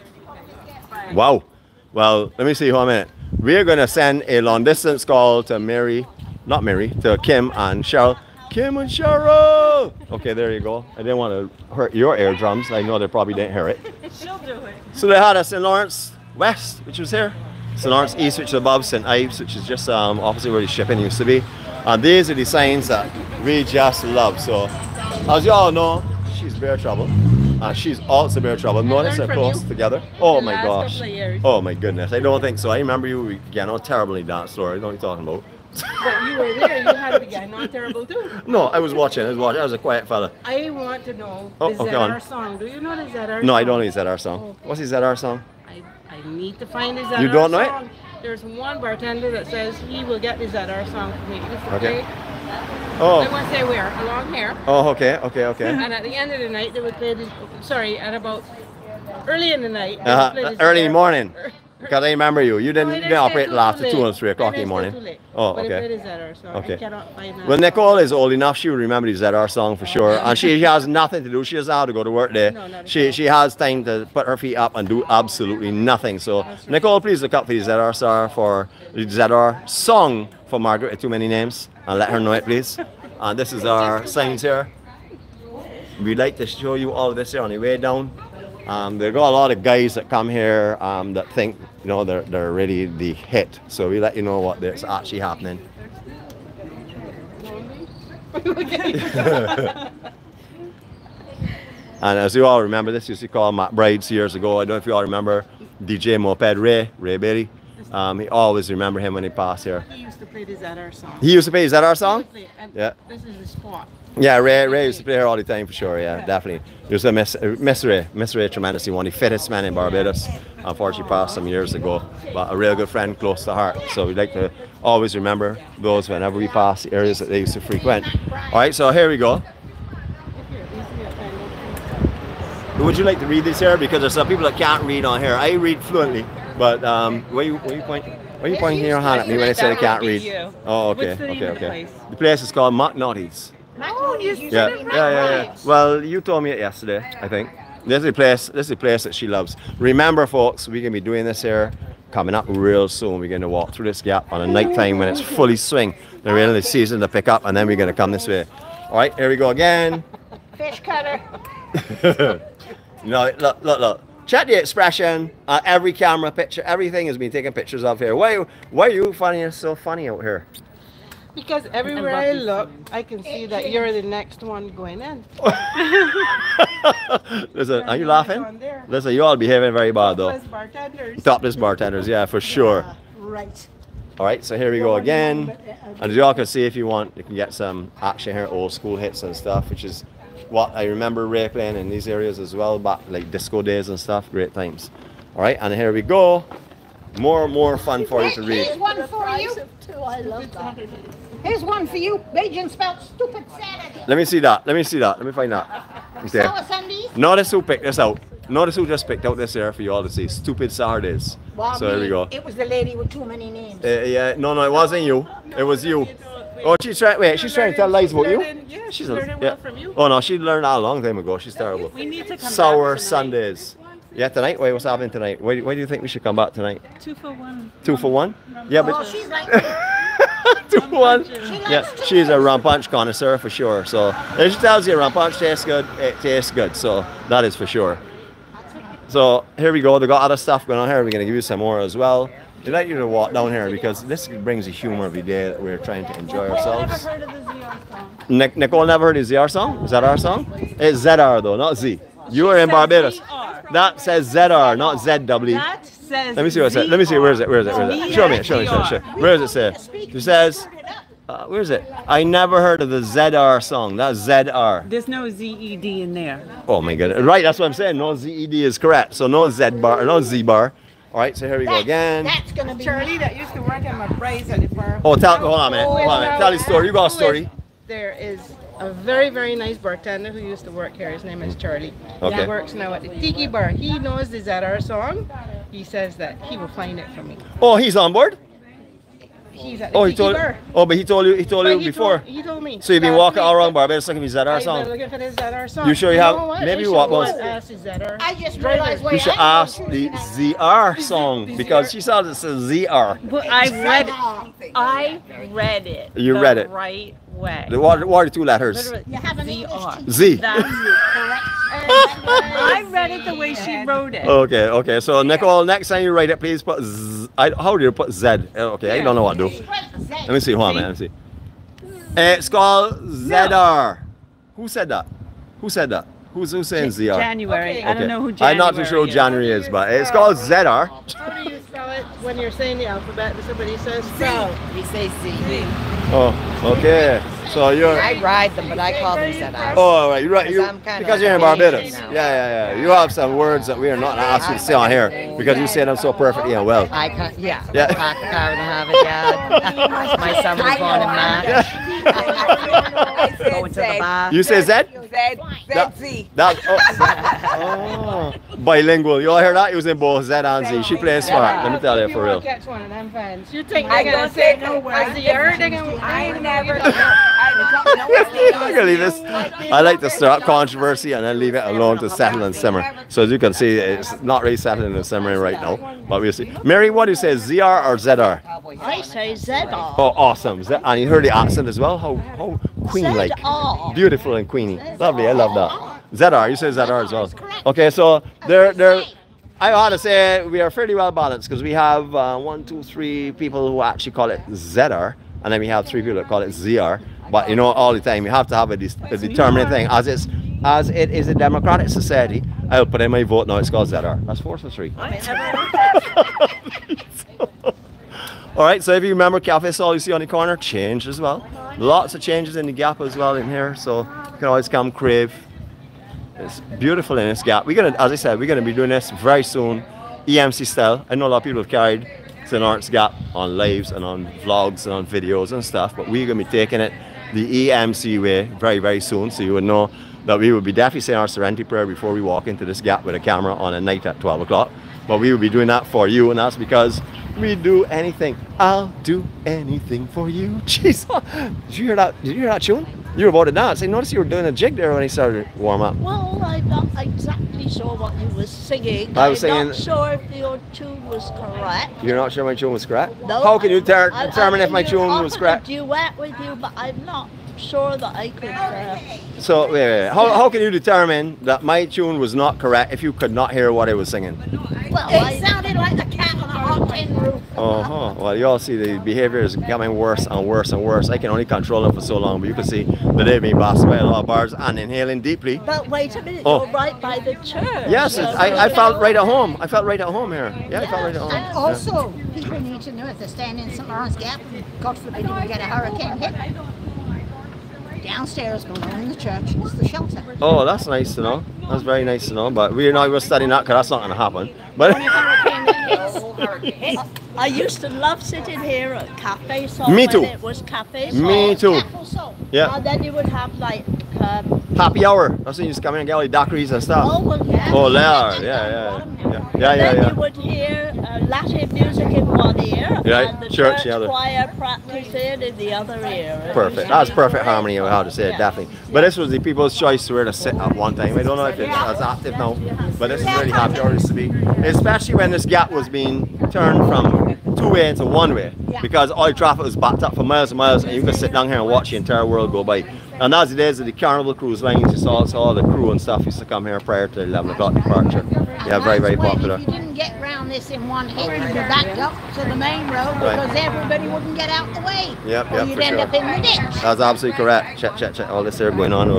Wow. Well, let me see for a minute. We're going to send a long distance call to Kim and Cheryl. Kim and Cheryl! Okay, there you go. I didn't want to hurt your eardrums. I know they probably didn't hear it. She'll do it. So they had a St. Lawrence West, which was here. St. Lawrence East, which is above St. Ives, which is just opposite where the shipping used to be. And these are the signs that we just love. So, as you all know, she's bare trouble. She's also bare trouble. Notice they're close together. Oh my gosh. Oh my goodness. I don't think so. I remember you, you know, terribly danced, Laura. What are you talking about? But you were there, you had to be not terrible too. No, I was watching. I was a quiet fella. I want to know the ZR song. Do you know the ZR song? No, I don't know the ZR song. Okay. What's the ZR song? I need to find the ZR song. You don't know it? There's one bartender that says he will get the ZR song for me. Okay. Oh. I want to say where? Along here. Oh, okay. And at the end of the night, they would play this. Sorry, at about early in the night. Early in the morning. Because I remember you. You didn't operate till after 2 and 3 o'clock in the morning. Oh, okay. ZR, well, Nicole is old enough. She will remember the ZR song for sure. And she has nothing to do. She doesn't have to go to work there. No, she has time to put her feet up and do absolutely nothing. So, Nicole, please look up for the ZR song for Margaret with Too Many Names and let her know it, please. And this is our signs here. We'd like to show you all of this here on the way down. They've got a lot of guys that come here that think, you know, they're really the hit. So we let you know what that's actually happening. And as you all remember, this used to call McBride's years ago. I don't know if you all remember DJ Moped Ray Berry. He always remember him when he passed here. He used to play the ZR song. He used to play the ZR song? Yeah. This is the spot. Yeah, Ray used to play here all the time for sure, yeah, definitely. He was a Miss Ray tremendously, one of the fittest men in Barbados. Unfortunately passed some years ago, but a real good friend close to heart. So we'd like to always remember those whenever we pass the areas that they used to frequent. All right, so here we go. Would you like to read this here? Because there's some people that can't read on here. I read fluently. But what are you pointing your hand at me when I said I can't read? You. Oh, okay, okay. The place is called Mat Noddy's. Oh, yeah. Well, you told me it yesterday, I think. This is the place that she loves. Remember, folks, we're gonna be doing this here coming up real soon. We're gonna walk through this gap on a night time when it's fully swing. They're really the season to pick up, and then we're gonna come this way. All right, here we go again. Fish cutter. No, look. Check the expression. Every camera picture, everything has been taking pictures of here. Why are you finding so funny out here? Because everywhere I look, I can see that you're the next one going in. Listen, are you laughing? Listen, you all behaving very bad though. Topless bartenders. Topless bartenders, yeah, for sure. Yeah, right. All right, so here we go again. And as you all can see, if you want, you can get some action here, old school hits and stuff, which is what I remember Ray playing in these areas as well, back like disco days and stuff, great times. All right, and here we go. More fun for you to read. Here's one for you. I love that. Here's one for you. Bajan spelled stupid Saturday. Let me see that. Let me find that. Okay. Notice who picked this out. Notice who just picked out this here for you all to see. Stupid Saturdays. Well, so here we go. It was the lady with too many names. Yeah, no, it wasn't you. It was you. Oh, she's trying to tell lies about you? Yeah, she's learning well from you. Oh, no, she learned that a long time ago. She's terrible. We need to come Sour back Sundays. Yeah, tonight? Wait, what's happening tonight? Why do you think we should come back tonight? 2 for 1. 2 for 1? Yeah, but... Oh, she's like... 2 for 1? Yeah, she's a rum punch connoisseur for sure. So, if she tells you rum punch tastes good, it tastes good. So, that is for sure. So, here we go. They got other stuff going on here. We're going to give you some more as well. I'd like you to walk down here because this brings the humor every day that we're trying to enjoy ourselves. I've never heard of the ZR song. Nicole never heard of the ZR song? Is that our song? It's ZR though, not Z. You are in Barbados. That says ZR, not ZW. That says let me see what it says. Let me see. Where is it? Show me. Where does it say? It says, where is it? I never heard of the ZR song. That's ZR. There's no ZED in there. Oh my goodness. Right, that's what I'm saying. No ZED is correct. So no Z bar, no Z bar. All right, so here we go again. That's going to be Charlie that used to work at McBride's at the farm. Oh, hold on a minute. Tell your story. You got a story. There is a very, very nice bartender who used to work here. His name is Charlie. Okay. He works now at the Tiki Bar. He knows the ZR song. He says that he will find it for me. Oh, he's on board? He's at the Tiki Bar. Oh, but he told you before. He told me. So you've been walking all around Barbados looking for ZR song. I've been looking for this ZR song. You sure you have? Maybe you walk once. I just realized we should ask the ZR song because she saw this as ZR. But I read it. You read it right way. What are the two letters? You have an ZR. Z. That's correct. I read it the way she wrote it. Okay. So Nicole, next time you write it, please put Z. How do you put Z? Okay, I don't know what to do. Let me see. Hold on, man. Let me see. It's called ZR. Who said that? Who's saying ZR? January. Okay. I don't know who January is. I'm not too sure who January is, but it's called ZR. How do you spell it when you're saying the alphabet and somebody says Z? We say Z. Oh, okay. So you're. I ride them, but I call them ZR. Oh, right. You're right. Because you're in Barbados. Yeah. You have some words that we are not asking to say on here because you say them so perfectly and well. I can't. Yeah. My summer's gone in March. You say Z? Z. Oh, bilingual. You all hear that? It was in both Z and Z. She plays smart. Let me tell you for real. You think I don't say no words? I never. I like to start controversy and then leave it alone to settle and simmer. So as you can see, it's not really settling and simmering right now. But we'll see. Mary, what do you say? ZR or ZR? I say ZR. Oh, awesome. And you heard the accent as well. How queen-like. Beautiful and queeny. Lovely, I love that. ZR, you say ZR as well. Okay, so I ought to say we are fairly well balanced, because we have 1, 2, 3 people who actually call it ZR, and then we have 3 people that call it ZR. But you know, all the time, we have to have a determinate thing. As it is a democratic society, I'll put in my vote now. It's called ZR. That's 4 for 3. All right, so if you remember, Cafe Sol you see on the corner changed as well. Lots of changes in the Gap as well in here, so you can always come crave. It's beautiful in this Gap. We're gonna, as I said, we're gonna be doing this very soon, EMC style. I know a lot of people have carried St. Lawrence Gap on lives and on vlogs and on videos and stuff, but we're gonna be taking it the EMC way very, very soon, so you would know that we will be definitely saying our serenity prayer before we walk into this Gap with a camera on a night at 12 o'clock. But we will be doing that for you, and that's because we do anything. I'll do anything for you. Jeez, did you hear that? Did you hear that tune? You were about to dance. I noticed you were doing a jig there when I started to warm up. Well, I'm not exactly sure what you were singing. I was singing. I'm not sure if your tune was correct. You're not sure my tune was correct? No. How can you determine if my tune was correct? I offered a duet with you, but I'm not sure that I could. So wait. How can you determine that my tune was not correct if you could not hear what I was singing? Well, it sounded like a cat on a hot tin roof. Uh-huh. Well, you all see the behavior is getting worse and worse and worse. I can only control them for so long, but you can see that they've been bossed by a lot of bars and inhaling deeply. But wait a minute, you're right by the church. Yes, so I felt right at home. I felt right at home here. Yeah, I felt right at home. And also, people need to know if they're standing in St. Lawrence Gap, God forbid you get a hurricane hit. Downstairs behind the church is the shelter. Oh, that's nice to know. That's very nice to know. But we're not even studying that because that's not going to happen. But I used to love sitting here at Cafe Sol. Me too. When it was Cafe Sol. Me too. Yeah. And then you would have like happy hour. That's when you just come in and get all the daiquiris and stuff. Oh well, yeah. Oh, there. Yeah. Then you would hear Latin music in one ear, right, and the church the other. Choir practicing in the other ear. Perfect. That's perfect harmony of how to say it, definitely. But this was the people's choice where to sit at one time. I don't know if it's as active now, but this is really happy hours to be, especially when this Gap was being turned from two-way into one-way, because all the traffic was backed up for miles and miles, and you could sit down here and watch the entire world go by. And as it is, the Carnival cruise lines, you saw the crew and stuff used to come here prior to the 11 o'clock departure. Yeah, very, very popular. You didn't get round this in one hit, you backed up to the main road because everybody wouldn't get out the way. Yep, yep, you'd end up in the ditch. That's absolutely correct. Check. All this here going on.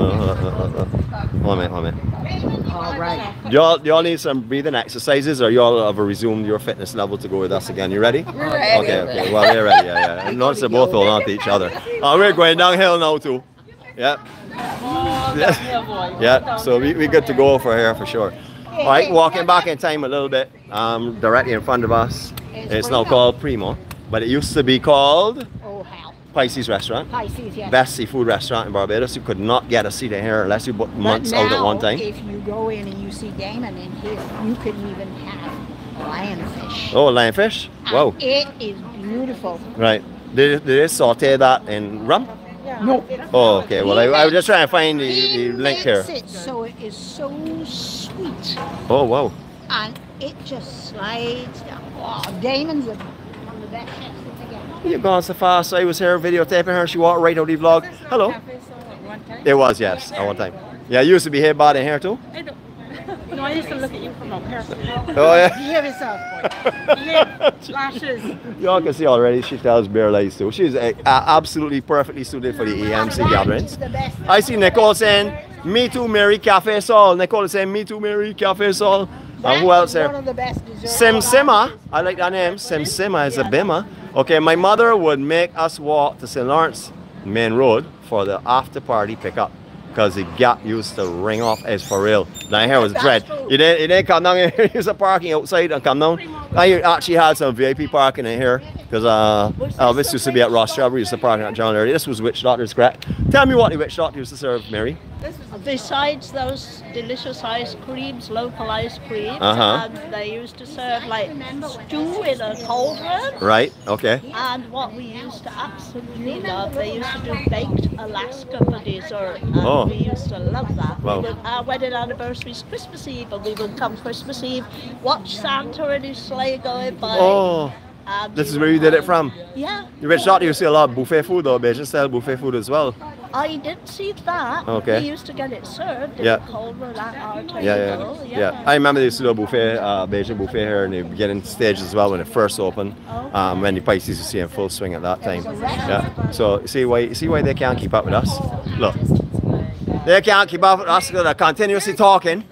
One minute. All right. Do y'all need some breathing exercises, or y'all have resumed your fitness level to go with us again? You ready? We're ready. Okay. Well, they're ready. Yeah. Notice they're both holding on to each other. Oh, we're going downhill now too. Yep. So we good to go for here for sure. All right, walking back in time a little bit, directly in front of us. It's now called Primo, but it used to be called Pisces Restaurant. Pisces, yes. Best seafood restaurant in Barbados. You could not get a seat in here unless you booked months out at one time. If you go in and you see Damon in here, you couldn't even have lionfish. Oh, lionfish? Wow. It is beautiful. Right. Did they saute that in rum? No. Oh, okay. Well, I was just trying to find the link here. So it is so sweet. Oh, wow. And it just slides down. Oh, Damon's one of the best chefs together. You've gone so fast. I was here videotaping her. She walked right out of the vlog. Hello. It was, yes, at one time. Yeah, you used to be here, bad in here too? I don't. No, I used to look at you from up here. Oh, yeah. Behave yourself, boy. Lashes. Y'all can see already, she tells bare lies too. She's absolutely perfectly suited for the EMC gatherings. I see Nicole saying, me too, Mary, Cafe Sol. Nicole is saying, me too, Mary, Cafe Sol. And who else there? Simsima. I like that name. Simsima is a bimmer. Okay, my mother would make us walk to St. Lawrence Main Road for the after party pickup, because the Gap used to ring off as for real. Down here was dread. You didn't come down here, use a parking outside and come down. And you actually had some VIP parking in here, because Elvis used to be at Rostrevor, used to parking at John Larry. This was Witch Doctor's, correct? Tell me what the Witch Doctor used to serve, Mary. Besides those delicious ice creams, local ice creams, and they used to serve like stew in a cauldron. Right, okay. And what we used to absolutely love, they used to do baked Alaska for dessert. And we used to love that. Wow. We would, our wedding anniversary is Christmas Eve, and we would come Christmas Eve, watch Santa and his sleigh going by. Oh. This is where you did it from? Yeah. The Witch Doctor, you see a lot of buffet food though, Bajan sell buffet food as well. I didn't see that. Okay. We used to get it served in the cold at our table. Yeah. I remember they used to do a buffet, Bajan buffet here in the beginning stage as well when it first opened. Okay. When the Pisces used to see in full swing at that time. Yeah. So see why they can't keep up with us? Look. They can't keep up with us because they're continuously talking.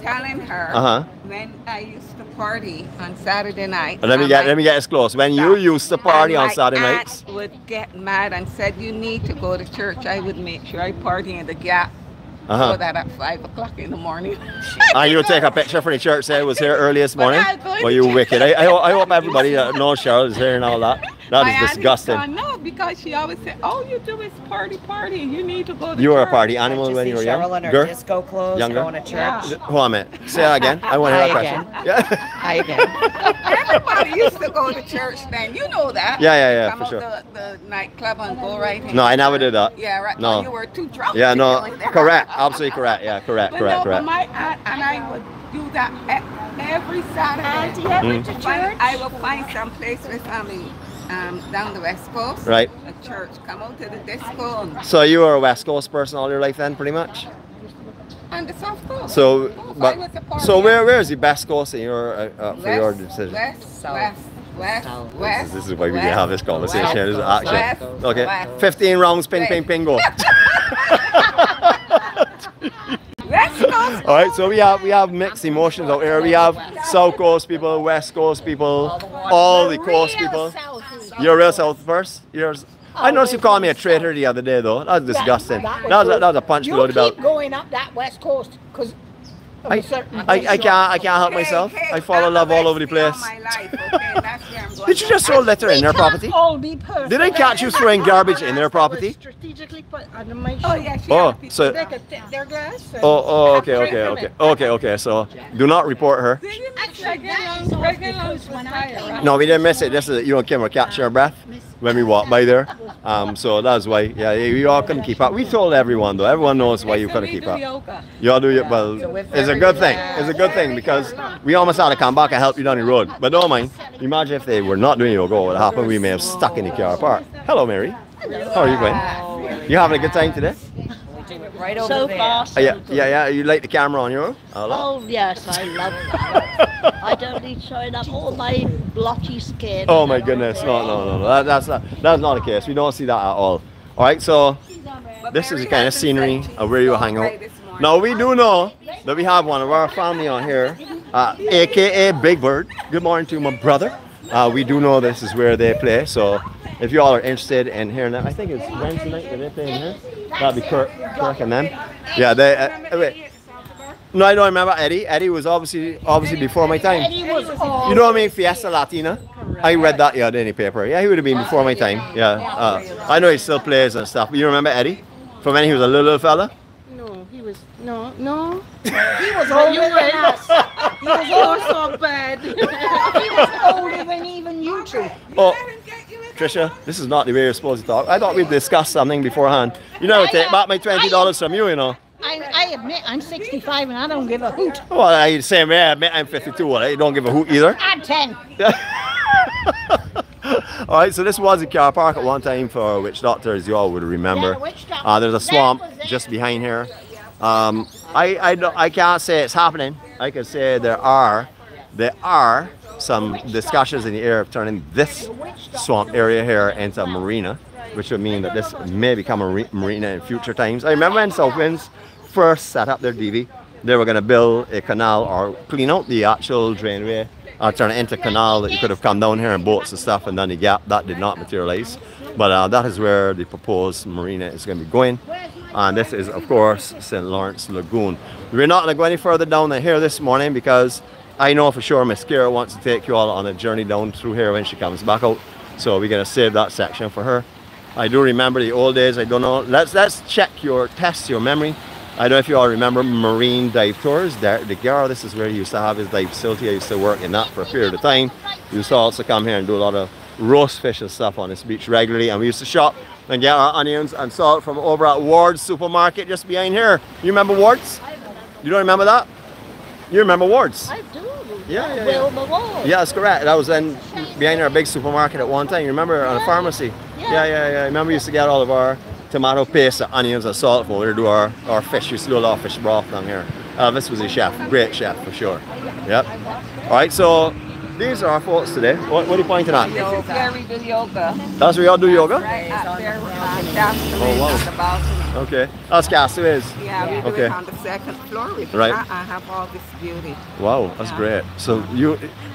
Telling her when I used to party on Saturday night. Let me get this close. When you used to party on Saturday nights, my aunt would get mad and said, "You need to go to church." I would make sure I party in the Gap so that at 5 o'clock in the morning. And you would take a picture for the church. Say I was here early this morning. Well, you wicked. I hope everybody that knows Cheryl is here and all that. That my is disgusting. No, because she always said, all you do is party. You need to go to church. You were a party animal when you were young. Cheryl in her disco clothes, going to church. Hold on a minute. Say that again. I want to hear that question. Everybody used to go to church then. You know that. Yeah, for sure. The nightclub and go right here. No, I never did that. Yeah, right. No. Well, you were too drunk. Yeah, no. Correct. Absolutely correct. Yeah, correct. But my aunt and I would do that every Saturday. Auntie, to church? I will find some place with family. Down the West Coast, right? A church. Come out to the disco. And so you were a West Coast person all your life, then, pretty much. And the South Coast. So, where is the best course in your for your decision? West. This is why we have this conversation. This is action. Okay. West. 15 rounds. Ping, ping, ping. Go. All right, so we have mixed emotions out here. We have South Coast people, West Coast people, all the coast people. You're real South first. I noticed you called me a traitor the other day, though. That was disgusting. That was a punch below the belt. You keep going up that West Coast because I can't help myself. I fall in love all over the place. Did you just throw litter in their property? Did I catch you throwing garbage in their property? Strategically put under my shoe. So their glass. Okay. So do not report her. No, we didn't miss it. This is you and Kim were catching our breath when we walked by there. So that's why, we all couldn't keep up. We told everyone though. Everyone knows why you couldn't keep up. You all do it well. It's a good thing. It's a good thing because we almost had to come back and help you down the road. But don't mind. Imagine if they were not doing yoga, what happened? We may have stuck in the car park. Hello, Mary. How are you going? You having a good time today? Right over so there. Fast. Yeah. You like the camera on your own? Oh, yes, I love that. I don't need showing up all my blotchy skin. Oh, my goodness. No. That's not the case. We don't see that at all. All right, so this is the kind of scenery of where you hang out. Now, we do know that we have one of our family on here, a.k.a. Big Bird. Good morning to my brother. We do know this is where they play, so if you all are interested in hearing that, I think it's Wednesday night that they play in here. That'd be Kirk and them. Yeah, they... wait. No, I don't remember Eddie. Eddie was obviously before my time. You know what I mean? Fiesta Latina. I read that the other day in the paper. Yeah, he would have been before my time. Yeah. I know he still plays and stuff. You remember Eddie? From when he was a little fella? No. He was older than us. He was also bad. He was older than even you two. Oh, Trisha, this is not the way you're supposed to talk. I thought we'd discuss something beforehand. You know, take back my $20 from you, you know. I admit I'm 65 and I don't give a hoot. Well, I the same way. I admit I'm 52. I don't give a hoot either. I'm 10. All right, so this was a car park at one time for Witch Doctor, as you all would remember. There's a swamp just behind here. I can't say it's happening. I can say there are some discussions in the air of turning this swamp area here into a marina, which would mean that this may become a marina in future times. I remember when South Winds first set up their DV, they were going to build a canal or clean out the actual drainway, turn it into a canal that you could have come down here in boats and stuff and done the gap. That did not materialize. But that is where the proposed marina is going to be going. And this is, of course, St. Lawrence Lagoon. We're not going to go any further down than here this morning because I know for sure Miss Kira wants to take you all on a journey down through here when she comes back out. So we're going to save that section for her. I do remember the old days. I don't know. Let's check test your memory. I don't know if you all remember marine dive tours. The girl, this is where he used to have his dive facility. I used to work in that for a period of time. He used to also come here and do a lot of roast fish and stuff on this beach regularly, and we used to shop and get our onions and salt from over at Ward's supermarket just behind here. You remember Ward's? You don't remember that? You remember Ward's? I do. Wilma Ward. Yes, correct. That was then behind our big supermarket at one time. You remember on a pharmacy? Yeah. I remember we used to get all of our tomato paste, onions, and salt when we do our fish. We used to do a lot of fish broth down here. This was a chef, great chef for sure. Yep. All right, so these are our thoughts today. What are you pointing at? Here we do yoga. That's where y'all do yoga? Right, at Ferry and Castaways on the balcony. Okay, that's Castaways. Yeah, we do it on the second floor. Right. I have all this beauty. Wow, that's great. So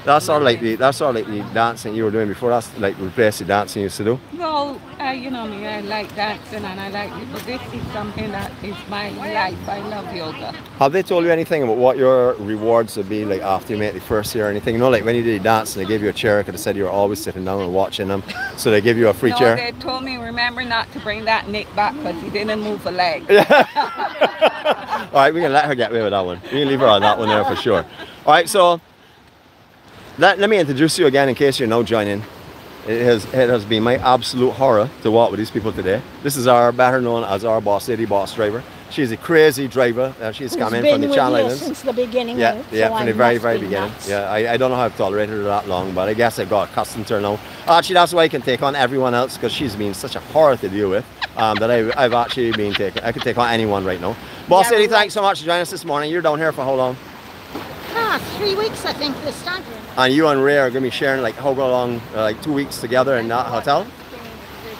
that's all like the dancing you were doing before. That's like replace the dancing you used to do. Well, you know me, I like dancing and I like it, but this is something that is my life. I love yoga. Have they told you anything about what your rewards would be like after you make the first year or anything? You know, like when you did the dance and they gave you a chair, I could have said you were always sitting down and watching them. So they give you a free chair. They told me, remember not to bring that Nick back because he didn't move a leg. All right, we can let her get away with that one. We can leave her on that one there for sure. All right, so let me introduce you again in case you're now joining. It has been my absolute horror to walk with these people today. This is our better known as our boss lady, boss driver. She's a crazy driver. She's come in from the Channel Islands since the beginning. Yeah, from the very, very beginning. Yeah, I don't know how I've tolerated her that long, but I guess I got accustomed to her now. Actually, that's why I can take on everyone else because she's been such a horror to deal with that I've actually been taking. I could take on anyone right now. Boss lady, thanks so much for joining us this morning. You're down here for how long? 3 weeks, I think, this time. And you and Ray are going to be sharing like how long, like 2 weeks together in that hotel.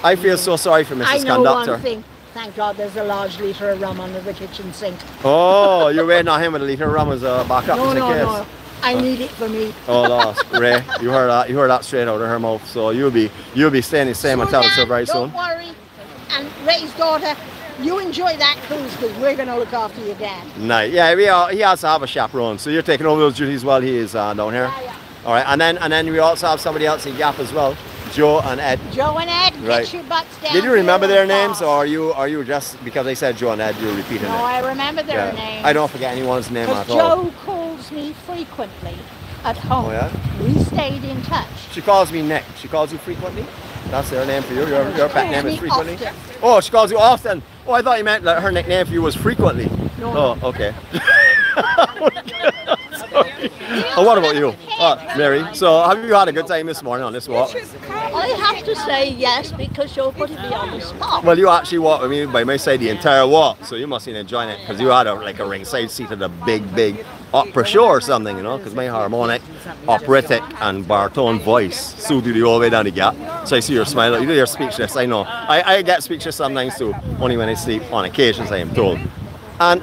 I feel so sorry for Mrs. Conductor. I know one thing. Thank God there's a large litre of rum under the kitchen sink. Oh, you're waiting on him with a litre of rum as a backup in case. No. I need it for me. Oh, no, Ray, you heard that. You heard that straight out of her mouth. So you'll be staying the same hotel so very soon. Don't worry. And Ray's daughter. You enjoy that cruise because we're going to look after your dad. Nice. Yeah, he has to have a chaperone. So you're taking over those duties while he is down here. Yeah. All right. And then we also have somebody else in Gap as well. Joe and Ed. Joe and Ed, right. Get your butts down. Did you remember their names or are you just, because I said Joe and Ed, you're repeating it? No, I remember their names. I don't forget anyone's name at all. Joe calls me frequently at home. Oh, yeah? We stayed in touch. She calls me Nick. She calls you frequently? That's her name for you. Your pet name is frequently? Often. Oh, she calls you often. Oh, I thought you meant that her nickname for you was frequently. No. Oh, okay. Oh, what about you, Mary? So, have you had a good time this morning on this walk? I have to say yes because you're putting me on the spot. Well, you actually walked with me by my side the entire walk, so you must have been enjoying it because you had a ringside seat at a big opera show or something, you know? Because my harmonic, operatic, and baritone voice soothed you the whole way down the Gap. So I see your smile. You do your speechless. I know. I get speechless sometimes too. Only when I sleep. On occasions, I am told. And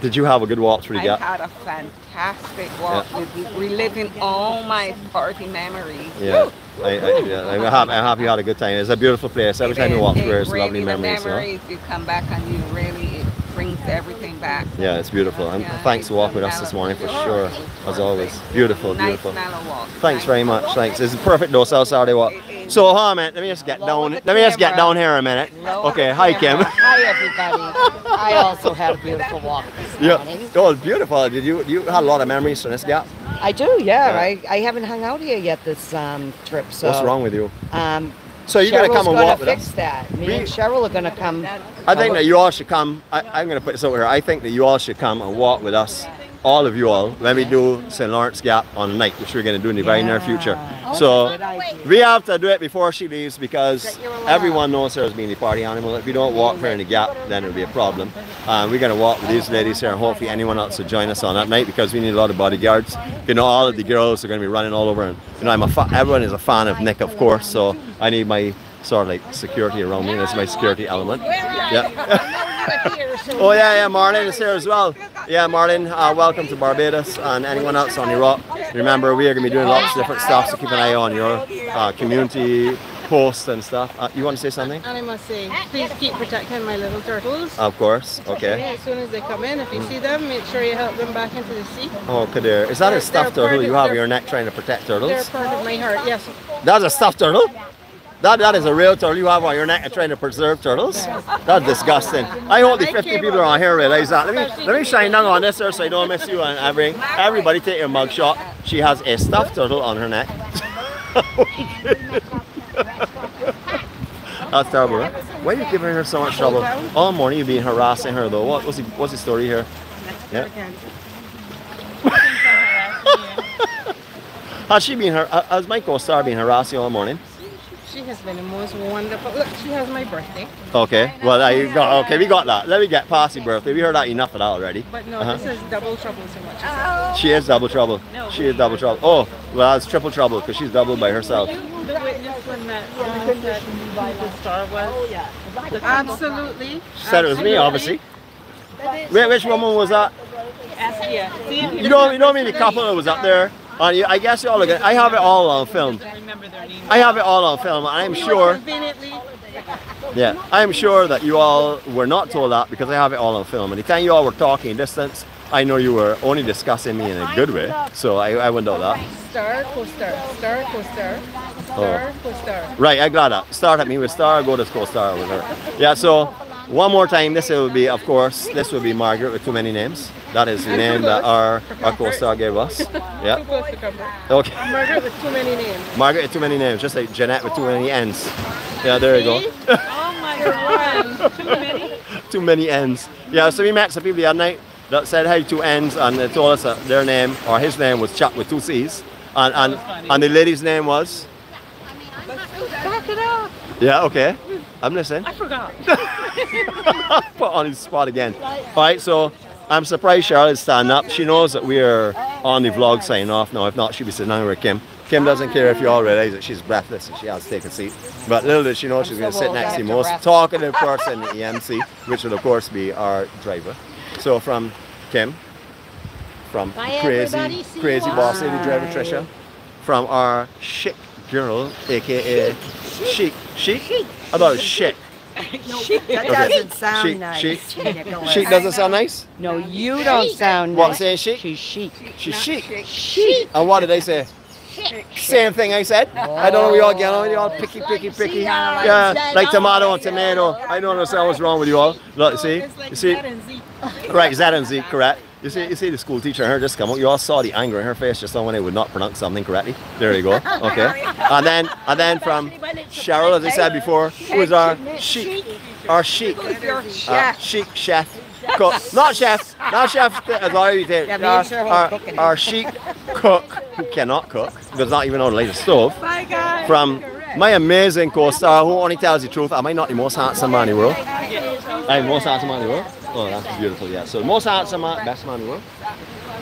did you have a good walk through the Gap? I had a fantastic walk. Yeah. Reliving all my party memories. Yeah, I'm happy you had a good time. It's a beautiful place. Every time you walk through, it's lovely memories. You come back and you really it brings everything back. Yeah, it's beautiful. And thanks for walking with us this morning for sure, as always. Beautiful. Nice mellow walk. Thanks very much. Thanks. It's a perfect Docile Saturday walk. So, let me just get down. Let me just get down here a minute. Okay, hi Kim. Hi everybody. I also had a beautiful walk this morning. Oh, it's beautiful. You had a lot of memories from this Gap? I do, yeah. I haven't hung out here yet this trip. So what's wrong with you? So you're going to come and walk with us. Me and Cheryl are going to come. I think that you all should come. I'm going to put this over here. I think that you all should come and walk with us. All of you all, when we do St. Lawrence Gap on the night, which we're going to do in the very near future. So we have to do it before she leaves because everyone knows her as being the party animal. If we don't walk her in the Gap, then it'll be a problem. We're going to walk with these ladies here and hopefully anyone else will join us on that night because we need a lot of bodyguards. You know, all of the girls are going to be running all over. And you know, everyone is a fan of Nick, of course, so I need my sort of like security around me. That's my security element. Oh yeah, Marlene is here as well. Yeah, Marlene, welcome to Barbados and anyone else on the rock. Remember, we are going to be doing lots of different stuff, so keep an eye on your community posts and stuff. You want to say something? And I must say, please keep protecting my little turtles. Of course, okay. Yeah, as soon as they come in, if you see them, make sure you help them back into the sea. Oh, Kadir, is that a stuffed turtle you have on your neck trying to protect turtles? They're part of my heart, yes. That's a stuffed turtle? That is a real turtle you have on your neck and trying to preserve turtles? That's disgusting. I hope the 50 people around here realize that. Let me shine down on this, sir, so I don't miss you and everything. Everybody take your mugshot. She has a stuffed turtle on her neck. That's terrible, right? Why are you giving her so much trouble? All morning you've been harassing her, though. What's the story here? Yeah. Has my co-star been harassing all morning? She has been the most wonderful. Look, she has my birthday. Okay, well, okay, we got that. Let me get past your birthday. We heard that enough of that already. But no, this is double trouble so much. She is double trouble. No, she is double trouble. Oh, well, it's triple trouble because she's doubled by herself. The witness when that the star was? Oh, yeah. Absolutely. She said it was me, obviously. Which woman was that? You don't mean the couple that was up there? I guess you all look at it. I have it all on film. I have it all on film. I'm sure. Yeah, I'm sure that you all were not told that because I have it all on film. And the time you all were talking distance, I know you were only discussing me in a good way. So I wouldn't know that. Star, co-star, star, co-star, star, co-star. Right, I got that. Start at me with star, go to co-star with her. Yeah, so one more time, this will be, of course, this will be Margaret with too many names. That is the name that our co-star gave us. Yeah. Okay. Margaret with too many names. Margaret with too many names, just like Jeanette with too many N's. Yeah, there you go. Oh my God, too many? Too many N's. Yeah, so we met some people the other night that said, hey, two N's, and they told us that their name, or his name, was Chuck with two C's. And the lady's name was? Back it up. Yeah, okay. I'm listening. I forgot. Put on his spot again. All right, so I'm surprised Charlotte's standing up. She knows that we're on the vlog signing off now. If not, she'll be sitting down with Kim. Kim doesn't care if you all realize that she's breathless and she has to take a seat. But little did she know she's going to sit next to the most talkative person in the EMC, which will, of course, be our driver. So from Kim, from crazy boss lady driver Trisha, from our chic girl, a.k.a. Chic? I thought it was shit. Chic doesn't sound nice. Chic doesn't sound nice? No, you don't sound nice. What, saying chic? She's chic. She's chic. Chic. And what did I say? Same thing I said. Oh. I don't know, we all get on, you all picky. Yeah, like tomato and tomato. I don't understand what's wrong with you all. Look, see? You see? Right, Zad and Zeke, correct. You see the school teacher and her just come out. You all saw the anger in her face just when they would not pronounce something correctly. There you go. Okay. And then from Cheryl, as I said before, who is our chic, chic chef. Cook. Not chef has already taken. Our chic cook who cannot cook, does not even know how to light a stove. From my amazing co-star who only tells the truth. Am I not the most handsome man in the world? I'm the most handsome man in the world. Oh, that's beautiful, yeah. So most handsome man, best man in the world.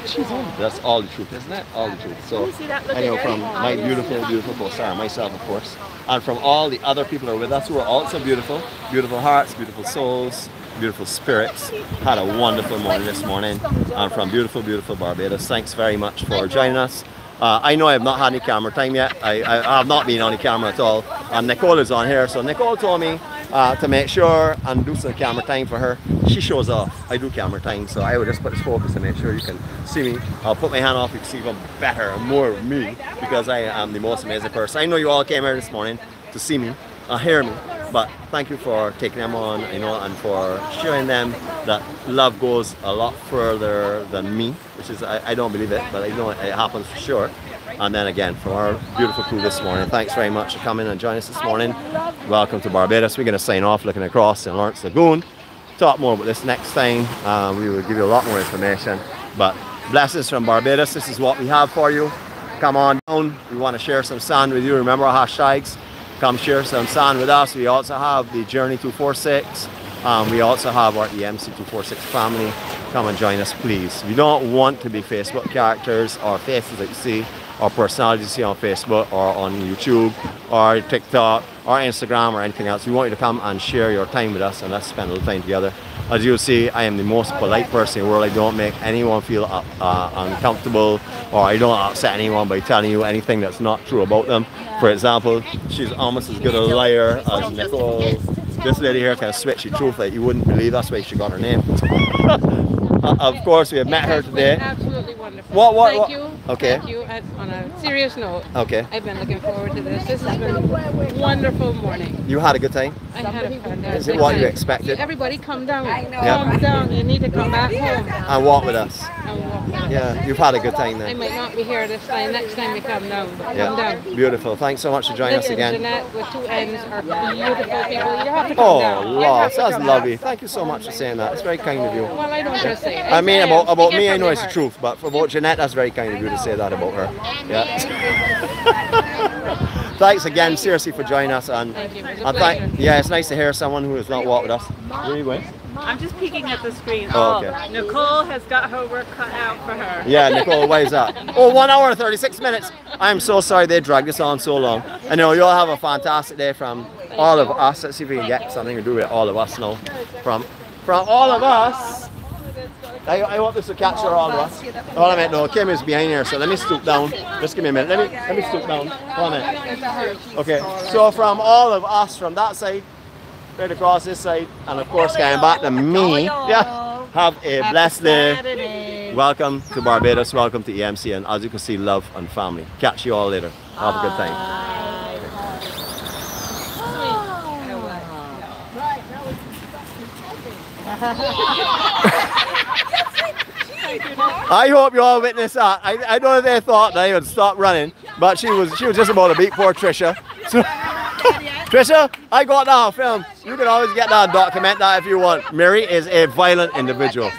She's on. That's all the truth, isn't it? All the truth. So anyway, from my beautiful co-star, myself, of course, and from all the other people who are with us who are also beautiful, beautiful hearts, beautiful souls, beautiful spirits. Had a wonderful morning this morning. And from beautiful Barbados, thanks very much for joining us. I know I have not had any camera time yet. I have not been on the camera at all. And Nicole is on here, so Nicole told me to make sure and do some camera time for her. She shows off. I do camera time, so I will just put this focus to make sure you can see me. I'll put my hand off, you can see even better and more of me because I am the most amazing person. I know you all came here this morning to see me, hear me, but thank you for taking them on, you know, and for showing them that love goes a lot further than me, which is, I don't believe it, but I know it happens for sure. And then again, from our beautiful crew this morning, thanks very much for coming and joining us this morning. Welcome to Barbados. We're going to sign off looking across St. Lawrence Lagoon. Talk more about this next time. We will give you a lot more information. But blessings from Barbados. This is what we have for you. Come on down. We want to share some sand with you. Remember our hashtags. Come share some sand with us. We also have the Journey 246. We also have our EMC 246 family. Come and join us, please. We don't want to be Facebook characters or faces that you see, or personalities you see on Facebook or on YouTube or TikTok or Instagram or anything else. We want you to come and share your time with us and let's spend a little time together. As you'll see, I am the most polite person in the world. I don't make anyone feel uncomfortable, or I don't upset anyone by telling you anything that's not true about them. For example, she's almost as good a liar as Nicole. This lady here can switch the truth that you wouldn't believe. That's why she got her name. Of course, we have met her today. Absolutely wonderful. What? Thank you. Okay. Thank you. And on a serious note, okay, I've been looking forward to this. This has been a wonderful morning. You had a good time? I had a fantastic. Is it what you expected? Everybody come down. I know. Yep. Come down. You need to come back home. And walk with us. And walk with us. Yeah, you've had a good time then. I might not be here this time. Next time we come down. But yeah. Come down. Beautiful. Thanks so much for joining us again. Jeanette with two N's are beautiful people. You have to come down. Oh, Lord, that's lovely. Thank you so much for saying that. It's very kind of you. Well, I don't just say it. I mean, about me, I know it's the truth, but for both Jeanette, that's very kind of you to say that about her. Yeah. Thanks again, seriously, for joining us. And yeah, it's nice to hear someone who has not walked with us. Where are you going? I'm just peeking at the screen. Oh, okay. Nicole has got her work cut out for her. Yeah, Nicole, why is that? Oh, 1 hour and 36 minutes. I'm so sorry they dragged this on so long. I know you all have a fantastic day from all of us. Let's see if we can get something to do with all of us now. From all of us. I want this to capture all of us. Hold a minute, no, Kim is behind here, so let me stoop down. Just give me a minute. Let me stoop down. Hold a minute. Okay, so from all of us, from that side, right across this side, and of course going back to me. Yeah. Have a blessed day. Welcome to Barbados, welcome to EMC, and as you can see, love and family. Catch you all later. Have a good time. I hope you all witnessed that. I don't know if they thought that I would stop running, but she was just about to beat poor Trisha. So, Trisha, I got that on film. You can always get that and document that if you want. Mary is a violent individual.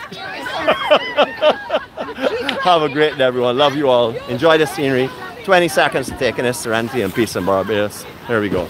Have a great day, everyone. Love you all. Enjoy the scenery. 20 seconds to take in this serenity and peace in Barbados. Here we go.